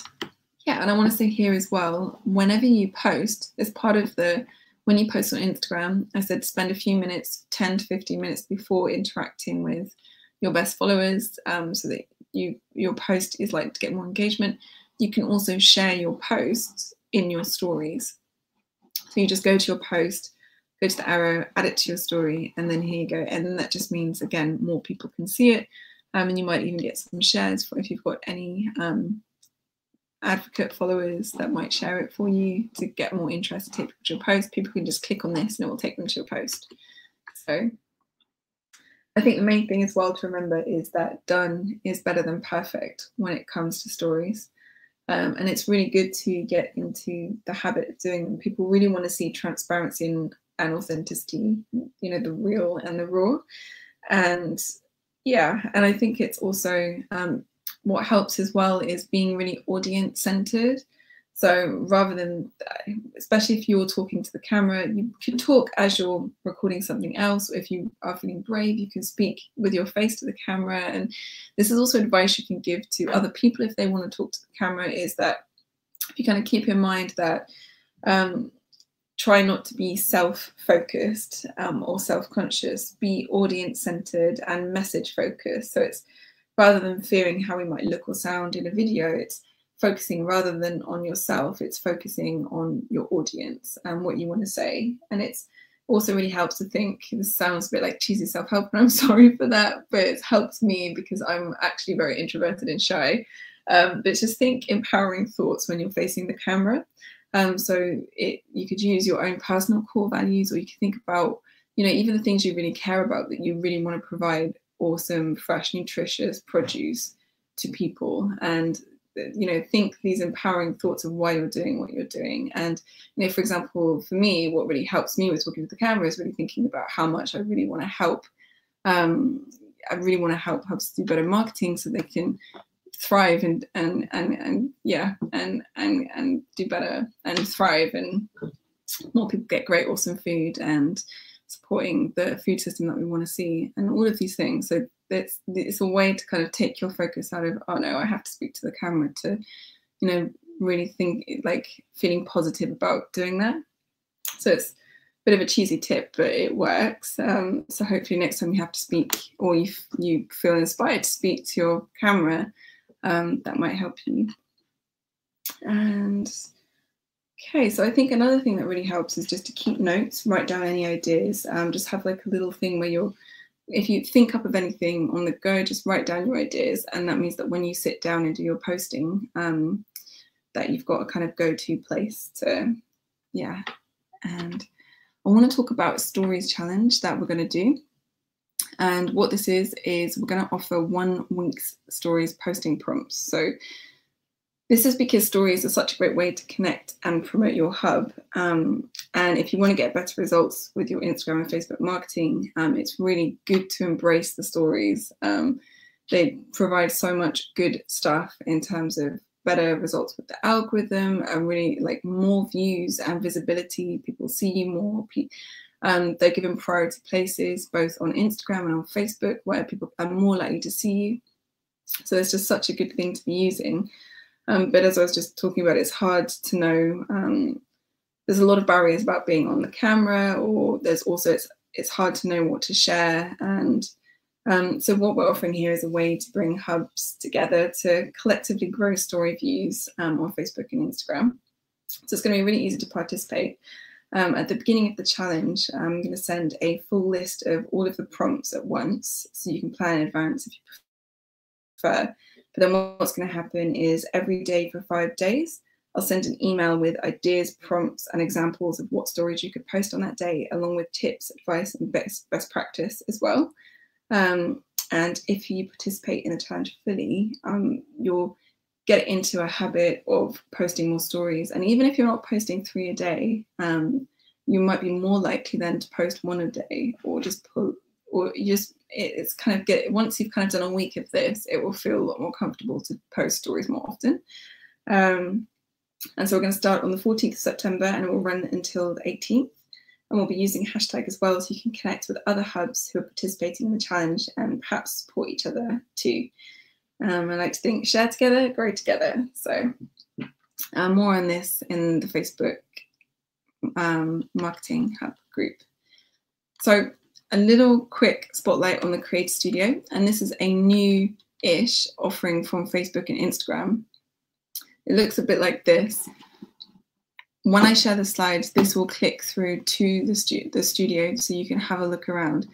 yeah, and I want to say here as well, whenever you post, as part of the, when you post on Instagram, I said spend a few minutes, ten to fifteen minutes before interacting with your best followers, um, so that you your post is like to get more engagement. You can also share your posts in your stories. So you just go to your post, go to the arrow, add it to your story, and then here you go. And that just means, again, more people can see it. Um, and you might even get some shares for, if you've got any um, advocate followers that might share it for you to get more interest, take people to your post. People can just click on this and it will take them to your post. So I think the main thing as well to remember is that done is better than perfect when it comes to stories. Um, and it's really good to get into the habit of doing them. People really want to see transparency and, and authenticity, you know, the real and the raw. And yeah, and I think it's also um, what helps as well is being really audience centered. So rather than, especially if you're talking to the camera, you can talk as you're recording something else. If you are feeling brave, you can speak with your face to the camera. And this is also advice you can give to other people if they want to talk to the camera, is that if you kind of keep in mind that um, try not to be self-focused um, or self-conscious, be audience-centered and message-focused. So it's rather than fearing how we might look or sound in a video, it's focusing rather than on yourself, it's focusing on your audience and what you want to say. And it's also really helps to think, this sounds a bit like cheesy self-help, and I'm sorry for that, but it helps me because I'm actually very introverted and shy. Um, but just think empowering thoughts when you're facing the camera. Um, so it, you could use your own personal core values, or you could think about, you know, even the things you really care about, that you really want to provide awesome, fresh, nutritious produce to people. And you know, think these empowering thoughts of why you're doing what you're doing. And, you know, for example, for me, what really helps me with talking to the camera is really thinking about how much I really want to help. Um, I really want to help hubs do better marketing so they can thrive and, and, and, and yeah, and, and, and do better and thrive, and more people get great, awesome food, and supporting the food system that we want to see, and all of these things. So it's, it's a way to kind of take your focus out of, oh no, I have to speak to the camera, to, you know, really think, like feeling positive about doing that. So it's a bit of a cheesy tip, but it works. Um, so hopefully next time you have to speak, or you, you feel inspired to speak to your camera, um, that might help you. And okay, so I think another thing that really helps is just to keep notes, write down any ideas, um, just have like a little thing where you're if you think up of anything on the go, just write down your ideas. And that means that when you sit down and do your posting, um, that you've got a kind of go-to place to, yeah. And I want to talk about stories challenge that we're going to do. And what this is, is we're going to offer one week's stories posting prompts. So this is because stories are such a great way to connect and promote your hub. Um, and if you want to get better results with your Instagram and Facebook marketing, um, it's really good to embrace the stories. Um, they provide so much good stuff in terms of better results with the algorithm and really like more views and visibility. People see you more. Um, they're given priority places both on Instagram and on Facebook where people are more likely to see you. So it's just such a good thing to be using. Um, but as I was just talking about, it's hard to know. Um, there's a lot of barriers about being on the camera, or there's also it's it's hard to know what to share. And um, so what we're offering here is a way to bring hubs together to collectively grow story views um, on Facebook and Instagram. So it's going to be really easy to participate. Um, at the beginning of the challenge, I'm going to send a full list of all of the prompts at once, so you can plan in advance if you prefer. But then what's going to happen is every day for five days, I'll send an email with ideas, prompts, and examples of what stories you could post on that day, along with tips, advice, and best, best practice as well. Um, and if you participate in the challenge fully, um, you'll get into a habit of posting more stories. And even if you're not posting three a day, um, you might be more likely then to post one a day, or just pull, or you just, it's kind of get, once you've kind of done a week of this, it will feel a lot more comfortable to post stories more often. Um, and so we're going to start on the fourteenth of September and it will run until the eighteenth. And we'll be using hashtag as well, so you can connect with other hubs who are participating in the challenge and perhaps support each other too. Um, I like to think share together, grow together. So uh, more on this in the Facebook um, Marketing Hub group. So a little quick spotlight on the Creator Studio. And this is a new-ish offering from Facebook and Instagram. It looks a bit like this. When I share the slides, this will click through to the, stu the studio so you can have a look around.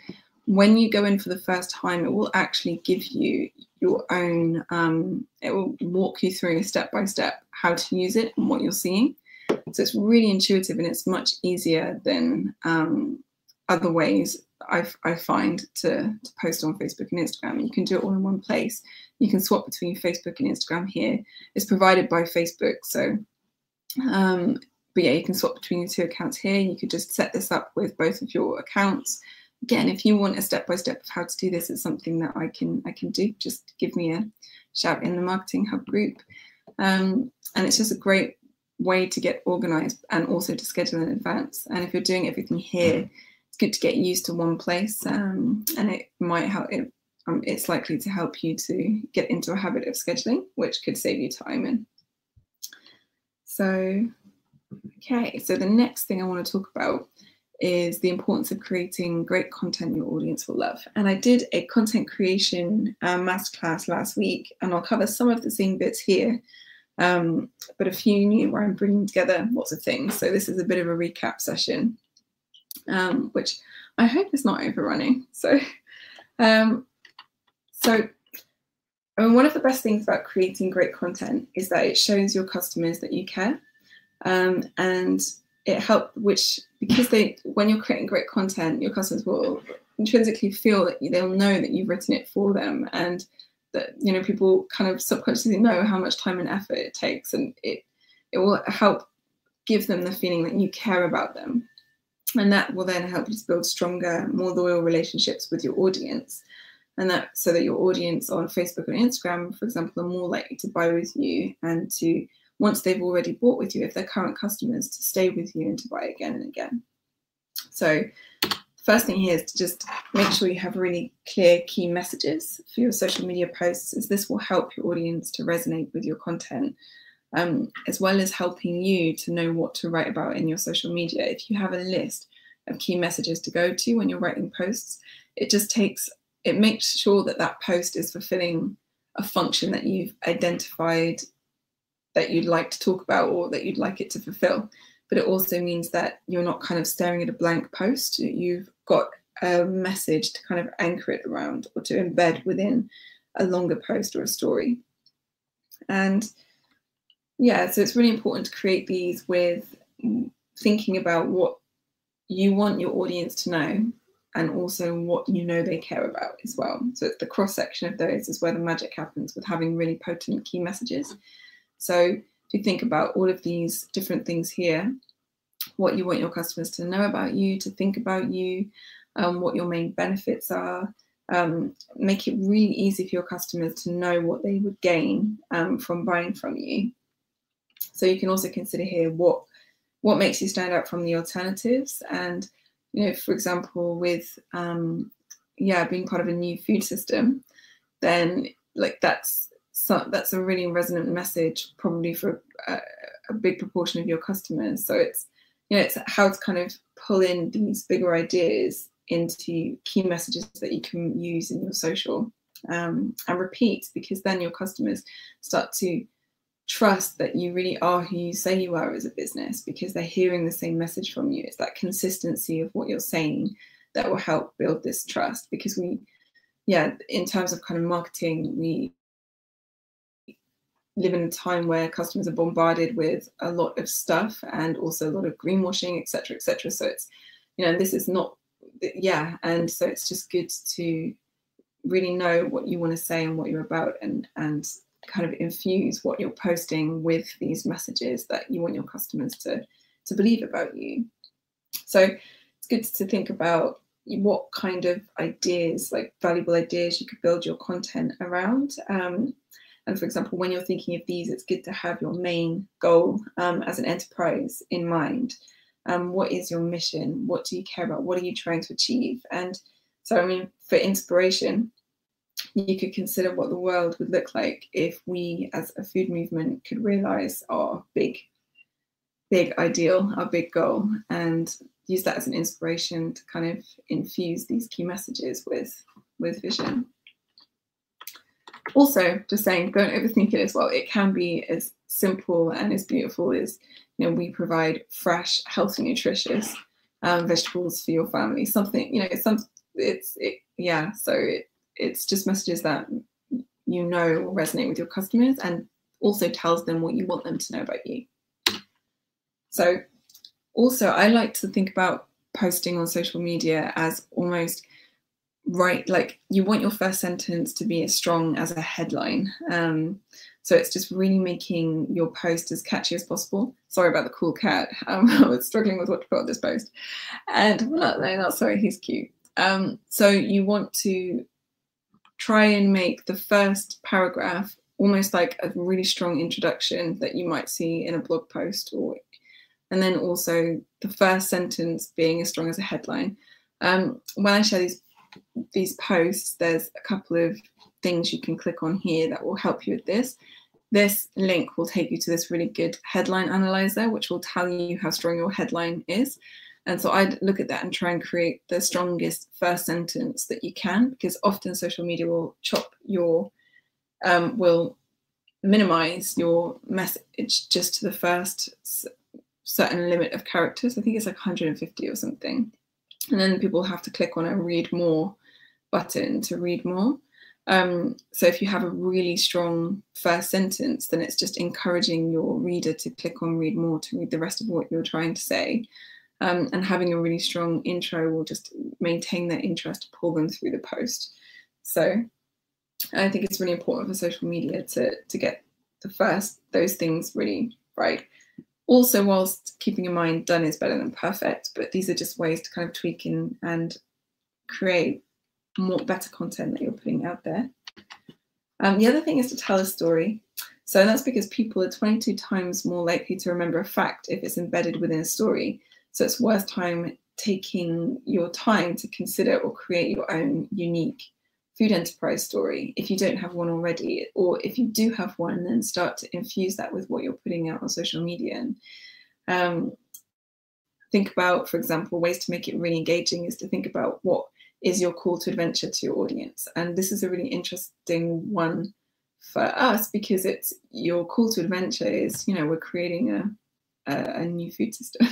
When you go in for the first time, it will actually give you your own, um, it will walk you through step by step how to use it and what you're seeing. So it's really intuitive and it's much easier than um, other ways I've, I find to, to post on Facebook and Instagram. You can do it all in one place. You can swap between Facebook and Instagram here. It's provided by Facebook. So, um, but yeah, you can swap between the two accounts here. You could just set this up with both of your accounts. Again, if you want a step-by-step of how to do this, it's something that I can I can do. Just give me a shout in the Marketing Hub group. Um, and it's just a great way to get organized and also to schedule in advance. And if you're doing everything here, it's good to get used to one place. Um, and it might help. It, um, it's likely to help you to get into a habit of scheduling, which could save you time. And so, okay. So the next thing I want to talk about is the importance of creating great content your audience will love. And I did a content creation uh, masterclass last week, and I'll cover some of the same bits here, um, but a few new where I'm bringing together lots of things. So this is a bit of a recap session, um, which I hope is not overrunning. So, um, so I mean, one of the best things about creating great content is that it shows your customers that you care, um, and it helps, which because they, when you're creating great content, your customers will intrinsically feel that you, they'll know that you've written it for them, and that, you know, people kind of subconsciously know how much time and effort it takes, and it it will help give them the feeling that you care about them, and that will then help you to build stronger, more loyal relationships with your audience, and that so that your audience on Facebook and Instagram, for example, are more likely to buy with you and to, once they've already bought with you, if they're current customers, to stay with you and to buy again and again. So the first thing here is to just make sure you have really clear key messages for your social media posts, as this will help your audience to resonate with your content, um, as well as helping you to know what to write about in your social media. If you have a list of key messages to go to when you're writing posts, it just takes, it makes sure that that post is fulfilling a function that you've identified that you'd like to talk about or that you'd like it to fulfill. But it also means that you're not kind of staring at a blank post. You've got a message to kind of anchor it around or to embed within a longer post or a story. And yeah, so it's really important to create these with thinking about what you want your audience to know and also what you know they care about as well. So it's the cross-section of those is where the magic happens with having really potent key messages. So if you think about all of these different things here, what you want your customers to know about you, to think about you, um, what your main benefits are, um, make it really easy for your customers to know what they would gain um, from buying from you. So you can also consider here what what makes you stand out from the alternatives. And, you know, for example, with, um, yeah, being part of a new food system, then like that's, so, that's a really resonant message probably for a, a big proportion of your customers. So it's, you know, it's how to kind of pull in these bigger ideas into key messages that you can use in your social um, and repeat, because then your customers start to trust that you really are who you say you are as a business, because they're hearing the same message from you. It's that consistency of what you're saying that will help build this trust, because we, yeah, in terms of kind of marketing, we live in a time where customers are bombarded with a lot of stuff and also a lot of greenwashing, et cetera, et cetera. So it's, you know, this is not, yeah. And so it's just good to really know what you want to say and what you're about, and, and kind of infuse what you're posting with these messages that you want your customers to, to believe about you. So it's good to think about what kind of ideas, like valuable ideas, you could build your content around. Um, And for example, when you're thinking of these, it's good to have your main goal um, as an enterprise in mind. Um, what is your mission? What do you care about? What are you trying to achieve? And so, I mean, for inspiration, you could consider what the world would look like if we as a food movement could realize our big, big ideal, our big goal, and use that as an inspiration to kind of infuse these key messages with, with vision. Also, just saying, don't overthink it as well. It can be as simple and as beautiful as, you know, we provide fresh, healthy, nutritious um, vegetables for your family. Something, you know, it's some, it's, it, yeah. So it, it's just messages that you know will resonate with your customers, and also tells them what you want them to know about you. So, also, I like to think about posting on social media as almost, right, like you want your first sentence to be as strong as a headline. Um, so it's just really making your post as catchy as possible. Sorry about the cool cat. Um, I was struggling with what to put on this post. And well, no, not sorry, he's cute. Um, so you want to try and make the first paragraph almost like a really strong introduction that you might see in a blog post, or, and then also the first sentence being as strong as a headline. Um, when I share these these posts, there's a couple of things you can click on here that will help you with this. This link will take you to this really good headline analyzer, which will tell you how strong your headline is. And so I'd look at that and try and create the strongest first sentence that you can, because often social media will chop your, um, will minimize your message just to the first certain limit of characters. I think it's like one hundred fifty or something. And then people have to click on a read more button to read more. Um, so if you have a really strong first sentence, then it's just encouraging your reader to click on read more to read the rest of what you're trying to say. Um, and having a really strong intro will just maintain their interest to pull them through the post. So I think it's really important for social media to, to get the first, those things really right. Also, whilst keeping in mind done is better than perfect, but these are just ways to kind of tweak in and create more better content that you're putting out there. Um, the other thing is to tell a story. So that's because people are twenty-two times more likely to remember a fact if it's embedded within a story. So it's worth time taking your time to consider or create your own unique food enterprise story if you don't have one already, or if you do have one, then start to infuse that with what you're putting out on social media. And um, think about, for example, ways to make it really engaging is to think about what is your call to adventure to your audience. And this is a really interesting one for us, because it's your call to adventure is, you know, we're creating a, a, a new food system.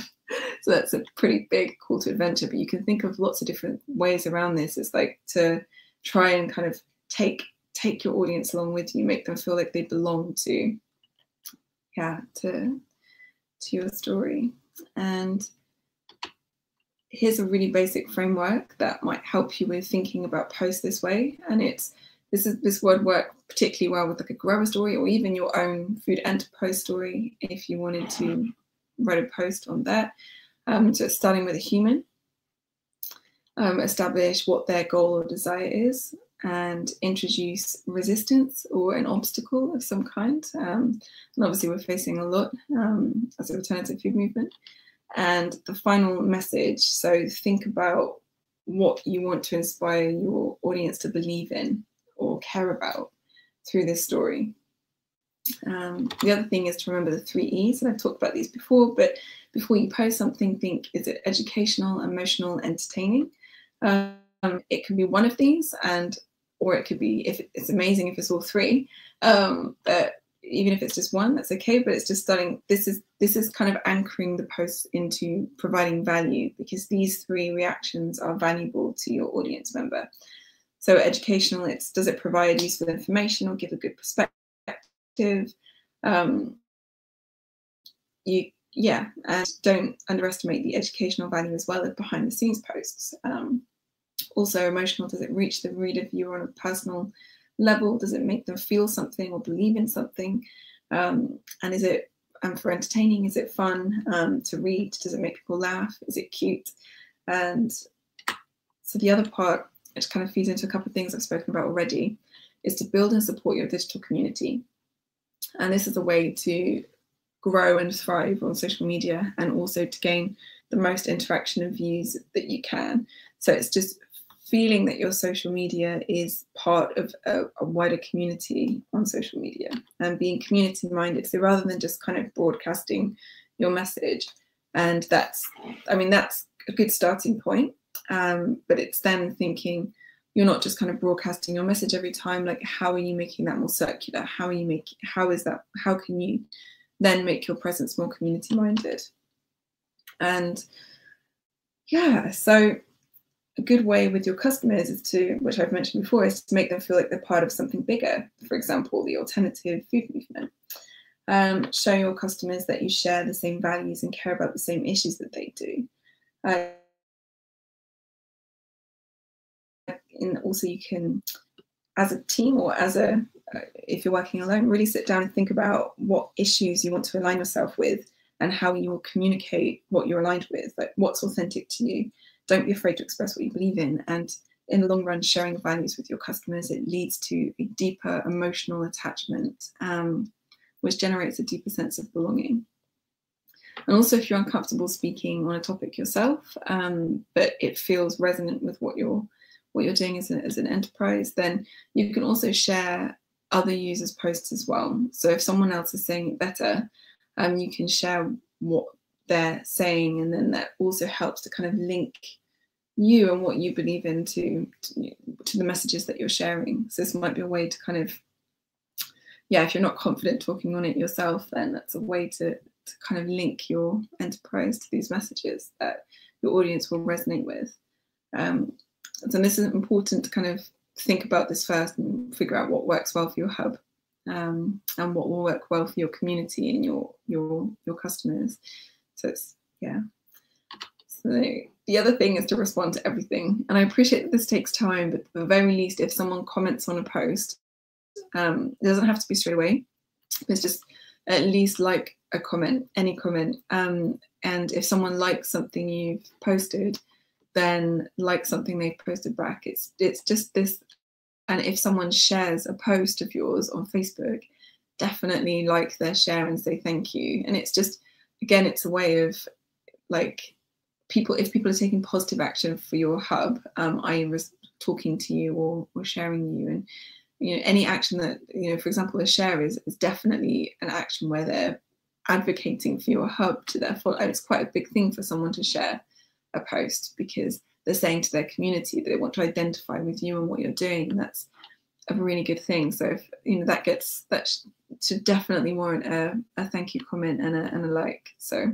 So that's a pretty big call to adventure, but you can think of lots of different ways around this. It's like to try and kind of take take your audience along with you, make them feel like they belong to, yeah, to, to your story. And here's a really basic framework that might help you with thinking about posts this way. And it's, this is, this would work particularly well with like a grower story, or even your own food enterprise story if you wanted to write a post on that. Um, so it's starting with a human, um, establish what their goal or desire is, and introduce resistance or an obstacle of some kind. Um, and obviously we're facing a lot um, as an alternative food movement. And the final message, so think about what you want to inspire your audience to believe in or care about through this story. Um, the other thing is to remember the three E's, and I've talked about these before, but before you post something, think, is it educational, emotional, entertaining? Um, it can be one of these, and or it could be, if it's amazing if it's all three, um, but even if it's just one, that's okay. But it's just starting, this is, this is kind of anchoring the post into providing value, because these three reactions are valuable to your audience member. So educational, it's, does it provide useful information or give a good perspective? Um, you, yeah, and don't underestimate the educational value as well as behind the scenes posts. Um, also emotional, does it reach the reader viewer on a personal level? Does it make them feel something or believe in something? Um, and is it, and for entertaining, is it fun um, to read? Does it make people laugh? Is it cute? And so the other part, which kind of feeds into a couple of things I've spoken about already, is to build and support your digital community. And this is a way to grow and thrive on social media, and also to gain the most interaction and views that you can. So it's just feeling that your social media is part of a, a wider community on social media, and being community minded. So rather than just kind of broadcasting your message, and that's, I mean, that's a good starting point, um, but it's then thinking, you're not just kind of broadcasting your message every time. Like, how are you making that more circular? How are you making, how is that, how can you then make your presence more community minded? And yeah, so a good way with your customers is to, which I've mentioned before, is to make them feel like they're part of something bigger. For example, the alternative food movement. Um, show your customers that you share the same values and care about the same issues that they do. Uh, And also you can, as a team or as a, if you're working alone, really sit down and think about what issues you want to align yourself with, and how you will communicate what you're aligned with, like what's authentic to you. Don't be afraid to express what you believe in. And in the long run, sharing values with your customers, it leads to a deeper emotional attachment, um, which generates a deeper sense of belonging. And also, if you're uncomfortable speaking on a topic yourself, um, but it feels resonant with what you're what you're doing as, a, as an enterprise, then you can also share other users' posts as well. So if someone else is saying it better, um, you can share what they're saying, and then that also helps to kind of link you and what you believe in to, to, to the messages that you're sharing. So this might be a way to kind of, yeah, if you're not confident talking on it yourself, then that's a way to, to kind of link your enterprise to these messages that your audience will resonate with. Um, So this is important to kind of think about this first and figure out what works well for your hub, um, and what will work well for your community and your your your customers. So it's, yeah. So the other thing is to respond to everything. And I appreciate that this takes time, but at the very least, if someone comments on a post, um, it doesn't have to be straight away. It's just at least like a comment, any comment. Um, and if someone likes something you've posted, then like something they've posted back. It's it's just this, and if someone shares a post of yours on Facebook, definitely like their share and say thank you. And it's just, again, it's a way of like people, if people are taking positive action for your hub, um, I am talking to you or, or sharing you. And you know, any action that, you know, for example, a share is, is definitely an action where they're advocating for your hub to their followers. It's quite a big thing for someone to share a post, because they're saying to their community that they want to identify with you and what you're doing, and that's a really good thing. So if you know that gets, that should definitely warrant a, a thank you comment and a, and a like. So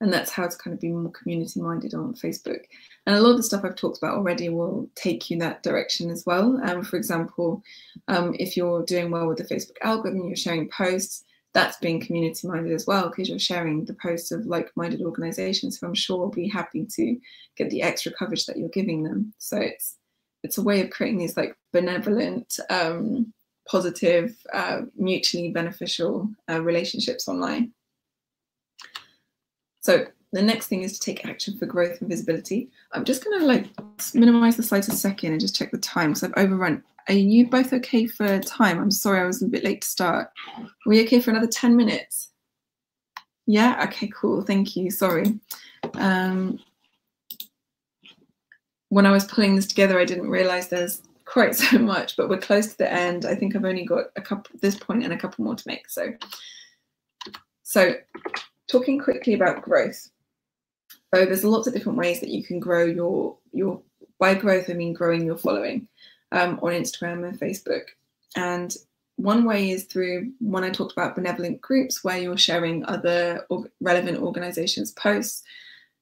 And that's how to kind of be more community minded on Facebook. And a lot of the stuff I've talked about already will take you in that direction as well. Um, for example, um, if you're doing well with the Facebook algorithm, you're sharing posts, that's being community minded as well, because you're sharing the posts of like-minded organizations who I'm sure will be happy to get the extra coverage that you're giving them. So it's, it's a way of creating these like benevolent, um, positive, uh, mutually beneficial uh, relationships online. So the next thing is to take action for growth and visibility. I'm just going to like minimize the slides a second and just check the time because I've overrun. Are you both okay for time? I'm sorry, I was a bit late to start. Are we okay for another ten minutes? Yeah, okay, cool. Thank you. Sorry. Um, when I was pulling this together, I didn't realize there's quite so much, but we're close to the end. I think I've only got a couple this point and a couple more to make. So, so talking quickly about growth. So there's lots of different ways that you can grow your, your by growth, I mean growing your following um, on Instagram and Facebook. And one way is through one I talked about, benevolent groups, where you're sharing other or relevant organizations' posts.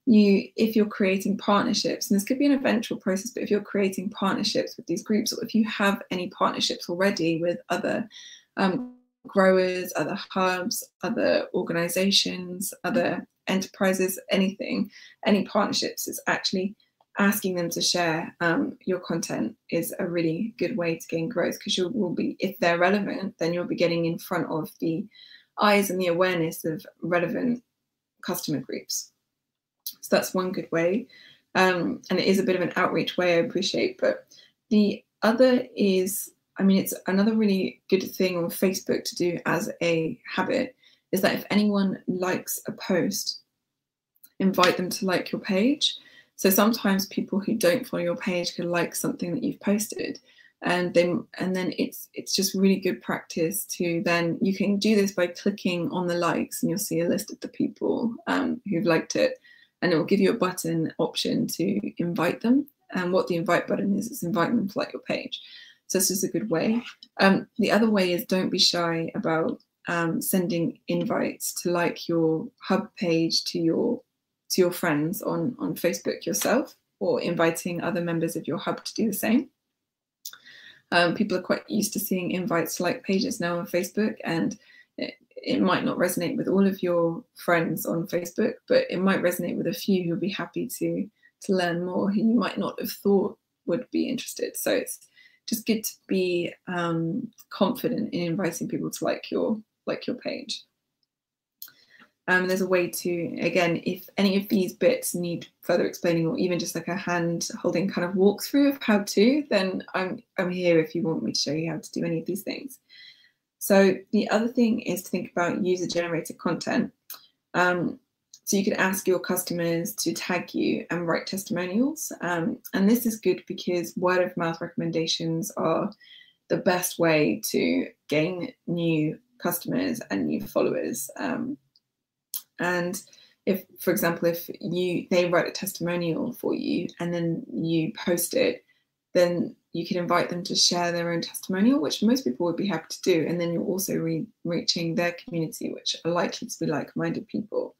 You, if you're creating partnerships, and this could be an eventual process, but if you're creating partnerships with these groups, or if you have any partnerships already with other um, growers, other hubs, other organizations, other enterprises, anything, any partnerships, is actually asking them to share um, your content is a really good way to gain growth, because you will be, if they're relevant, then you'll be getting in front of the eyes and the awareness of relevant customer groups. So that's one good way, um, and it is a bit of an outreach way, I appreciate, but the other is, I mean, it's another really good thing on Facebook to do as a habit is that if anyone likes a post, invite them to like your page. So sometimes people who don't follow your page can like something that you've posted, and then and then it's it's just really good practice to then, you can do this by clicking on the likes and you'll see a list of the people um, who've liked it. And it will give you a button option to invite them. And what the invite button is, it's inviting them to like your page. So this is a good way. Um, the other way is, don't be shy about um, sending invites to like your hub page to your to your friends on, on Facebook yourself, or inviting other members of your hub to do the same. Um, people are quite used to seeing invites to like pages now on Facebook, and it, It might not resonate with all of your friends on Facebook, but it might resonate with a few who'll be happy to to learn more, who you might not have thought would be interested. So it's just good to be um, confident in inviting people to like your like your page. Um, there's a way to, again, if any of these bits need further explaining, or even just like a hand-holding kind of walkthrough of how to, then I'm I'm here if you want me to show you how to do any of these things. So the other thing is to think about user-generated content. Um, so you could ask your customers to tag you and write testimonials. Um, and this is good because word-of-mouth recommendations are the best way to gain new customers and new followers. Um, and if, for example, if you they write a testimonial for you and then you post it, then you can invite them to share their own testimonial, which most people would be happy to do. And then you're also re reaching their community, which are likely to be like-minded people.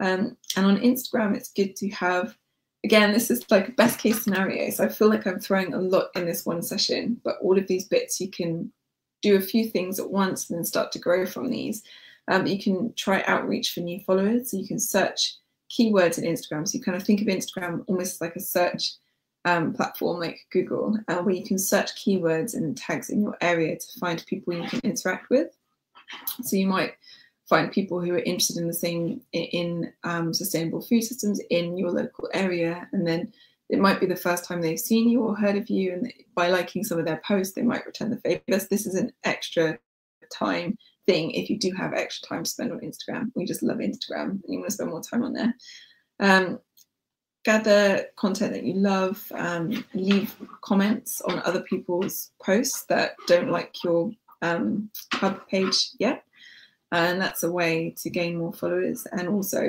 Um, and on Instagram, it's good to have, again, this is like best case scenario. So I feel like I'm throwing a lot in this one session, but all of these bits, you can do a few things at once and then start to grow from these. Um, you can try outreach for new followers. So you can search keywords in Instagram. So you kind of think of Instagram almost like a search Um, platform like Google, uh, where you can search keywords and tags in your area to find people you can interact with. So you might find people who are interested in the same in um, sustainable food systems in your local area, and then it might be the first time they've seen you or heard of you, and by liking some of their posts they might return the favor. This is an extra time thing if you do have extra time to spend on Instagram. We just love Instagram and you want to spend more time on there. Um, Gather content that you love, um, leave comments on other people's posts that don't like your um, hub page yet. And that's a way to gain more followers. And also,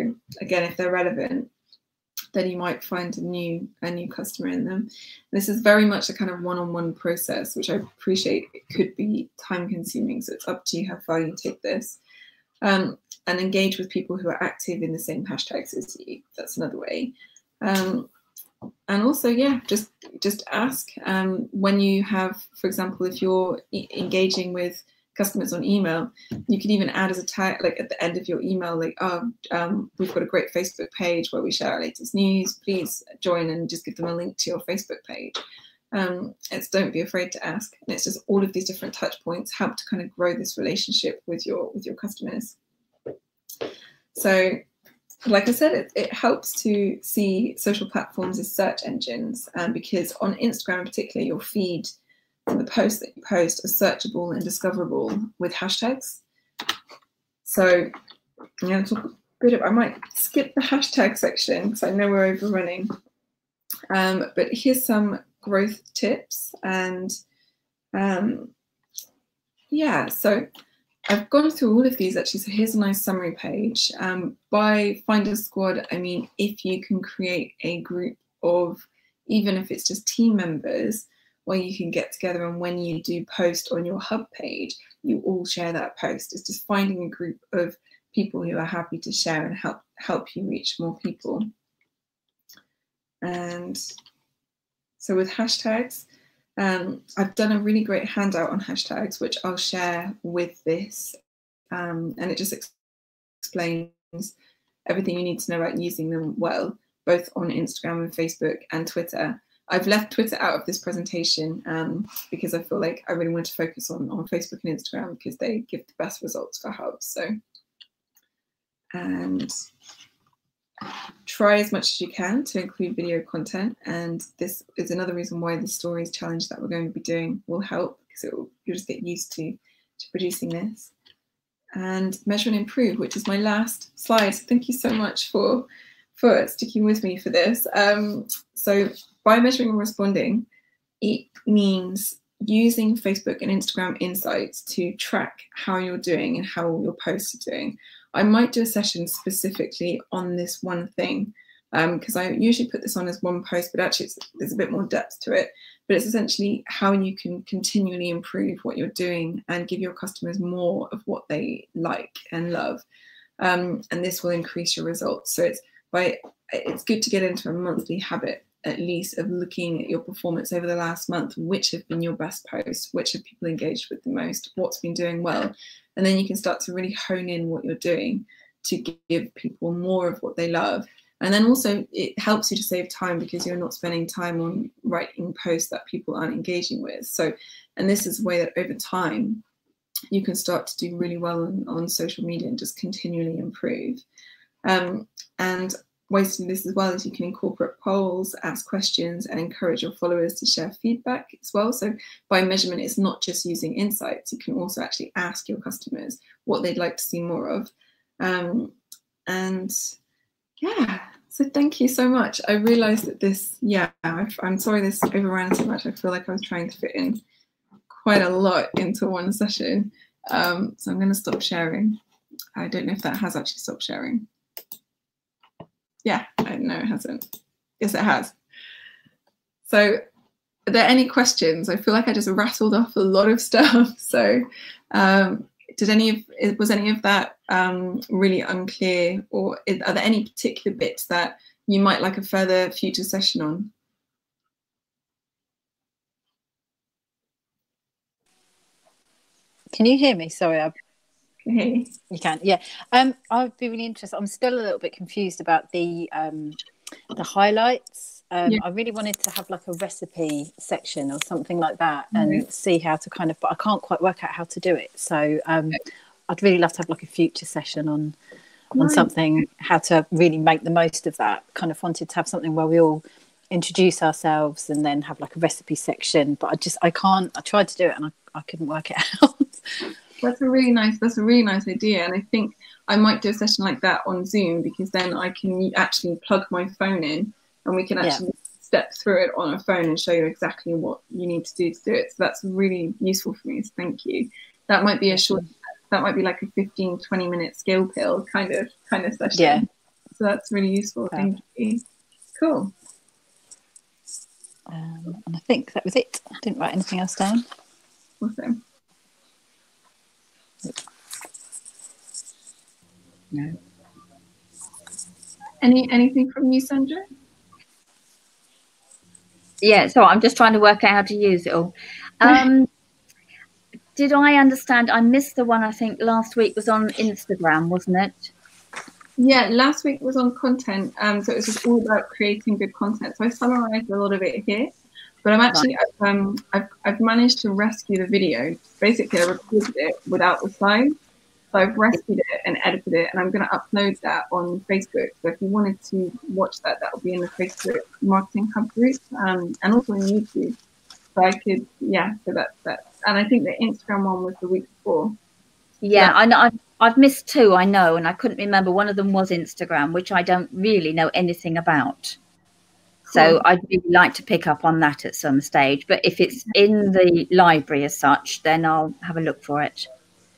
again, if they're relevant, then you might find a new, a new customer in them. This is very much a kind of one-on-one process, which I appreciate it could be time consuming. So it's up to you how far you take this. Um, and engage with people who are active in the same hashtags as you. That's another way. Um, and also, yeah, just just ask um, when you have, for example, if you're e engaging with customers on email, you can even add as a tag, like at the end of your email, like, oh, um, we've got a great Facebook page where we share our latest news. Please join, and just give them a link to your Facebook page. Um, it's don't be afraid to ask, and it's just all of these different touch points help to kind of grow this relationship with your with your customers. So, like I said, it, it helps to see social platforms as search engines, um, because on Instagram in particular, your feed and the posts that you post are searchable and discoverable with hashtags. So, yeah, talk a bit of, I might skip the hashtag section because I know we're overrunning. Um, but here's some growth tips, and um, yeah, so I've gone through all of these actually. So here's a nice summary page. Um, by Finder Squad, I mean if you can create a group of, even if it's just team members, where you can get together, and when you do post on your hub page, you all share that post. It's just finding a group of people who are happy to share and help help you reach more people. And so with hashtags, um, I've done a really great handout on hashtags, which I'll share with this. Um, and it just ex explains everything you need to know about using them well, both on Instagram and Facebook and Twitter. I've left Twitter out of this presentation um, because I feel like I really want to focus on, on Facebook and Instagram because they give the best results for hubs. So, and try as much as you can to include video content, and this is another reason why the stories challenge that we're going to be doing will help, because it will, you'll just get used to, to producing this. And measure and improve, which is my last slide. So thank you so much for, for sticking with me for this. Um, so by measuring and responding, it means using Facebook and Instagram insights to track how you're doing and how all your posts are doing. I might do a session specifically on this one thing, because um, I usually put this on as one post, but actually it's, there's a bit more depth to it. But it's essentially how you can continually improve what you're doing and give your customers more of what they like and love. Um, and this will increase your results. So it's, by, it's good to get into a monthly habit, at least, of looking at your performance over the last month, which have been your best posts, which have people engaged with the most, what's been doing well. And then you can start to really hone in what you're doing to give people more of what they love. And then also it helps you to save time because you're not spending time on writing posts that people aren't engaging with. So, and this is a way that over time you can start to do really well on, on social media and just continually improve. Um, and ways to do this as well is you can incorporate polls, ask questions, and encourage your followers to share feedback as well. So by measurement, it's not just using insights. You can also actually ask your customers what they'd like to see more of. Um, and yeah, so thank you so much. I realized that this, yeah, I'm sorry this overran so much. I feel like I was trying to fit in quite a lot into one session. Um, so I'm going to stop sharing. I don't know if that has actually stopped sharing. Yeah, I know it hasn't. Yes, it has. So are there any questions? I feel like I just rattled off a lot of stuff. So um, did any of, was any of that um, really unclear, or is, are there any particular bits that you might like a further future session on? Can you hear me? Sorry, I've Okay. You can, yeah. Um, I'd be really interested. I'm still a little bit confused about the um, the highlights. Um, yeah. I really wanted to have like a recipe section or something like that, and mm-hmm. see how to kind of. But I can't quite work out how to do it. So um, I'd really love to have like a future session on on nice. something how to really make the most of that. Kind of wanted to have something where we all introduce ourselves and then have like a recipe section. But I just I can't. I tried to do it and I, I couldn't work it out. That's a really nice, that's a really nice idea. And I think I might do a session like that on Zoom, because then I can actually plug my phone in and we can actually yeah. step through it on a phone and show you exactly what you need to do to do it. So that's really useful for me. So thank you. That might be a short, that might be like a fifteen, twenty minute skill pill kind of, kind of session. Yeah. So that's really useful. Okay. Thank you. Cool. Um, and I think that was it. I didn't write anything else down. Awesome. No. Any anything from you, Sandra? Yeah, so I'm just trying to work out how to use it all. Um, did I understand? I missed the one I think last week was on Instagram, wasn't it? Yeah, last week was on content. Um, so it was just all about creating good content. So I summarised a lot of it here, but I'm actually right. um, I've I've managed to rescue the video. Basically, I recorded it without the slides. So I've rescued it and edited it, and I'm going to upload that on Facebook. So if you wanted to watch that, that will be in the Facebook Marketing Hub group, um, and also on YouTube. So I could, yeah, so that's that. And I think the Instagram one was the week before. Yeah, yeah. I know, I've, I've missed two, I know, and I couldn't remember. One of them was Instagram, which I don't really know anything about. Cool. So I'd really like to pick up on that at some stage. But if it's in the library as such, then I'll have a look for it.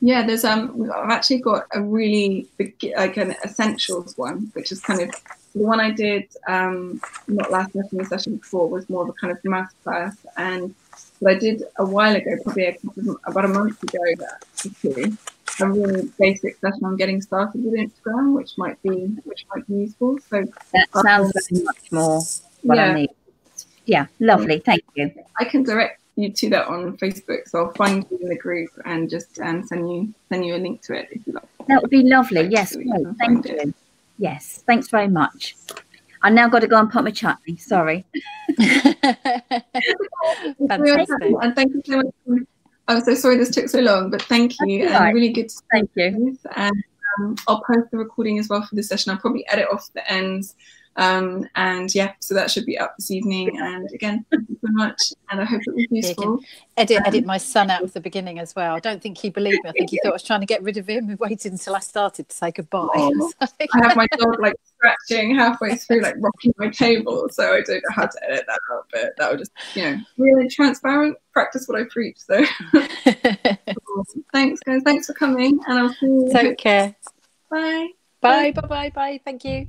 Yeah, there's um, I've actually got a really big, like an essentials one, which is kind of the one I did um, not last lesson, the session before was more of a kind of math class, and but I did a while ago, probably a, about a month ago, that a really basic session on getting started with Instagram, which might be which might be useful. So that sounds very much more what yeah. I need. Yeah, lovely, thank you. I can direct you do that on Facebook, so I'll find you in the group and just um, send you send you a link to it if you like. That would be lovely. Yes, so great. Thank you. It. Yes, thanks very much. I now got to go and pop my chutney. Sorry. And thank you so much. I'm so sorry this took so long, but thank you. Right. Um, really good. To thank you. And um, I'll post the recording as well for this session. I'll probably edit off the ends. Um, and yeah, so that should be up this evening. And again, thank you so much. And I hope it was useful. Edit, um, edit my son out of the beginning as well. I don't think he believed me. I think he thought I was trying to get rid of him. He waited until I started to say goodbye. Oh, I have my dog like scratching halfway through, like rocking my table. So I don't know how to edit that out, but that would just, you know, really transparent. Practice what I preach. So awesome. Thanks, guys. Thanks for coming. And I'll see you. Take care. Bye. Bye. Bye. Bye. Bye. Bye. Thank you.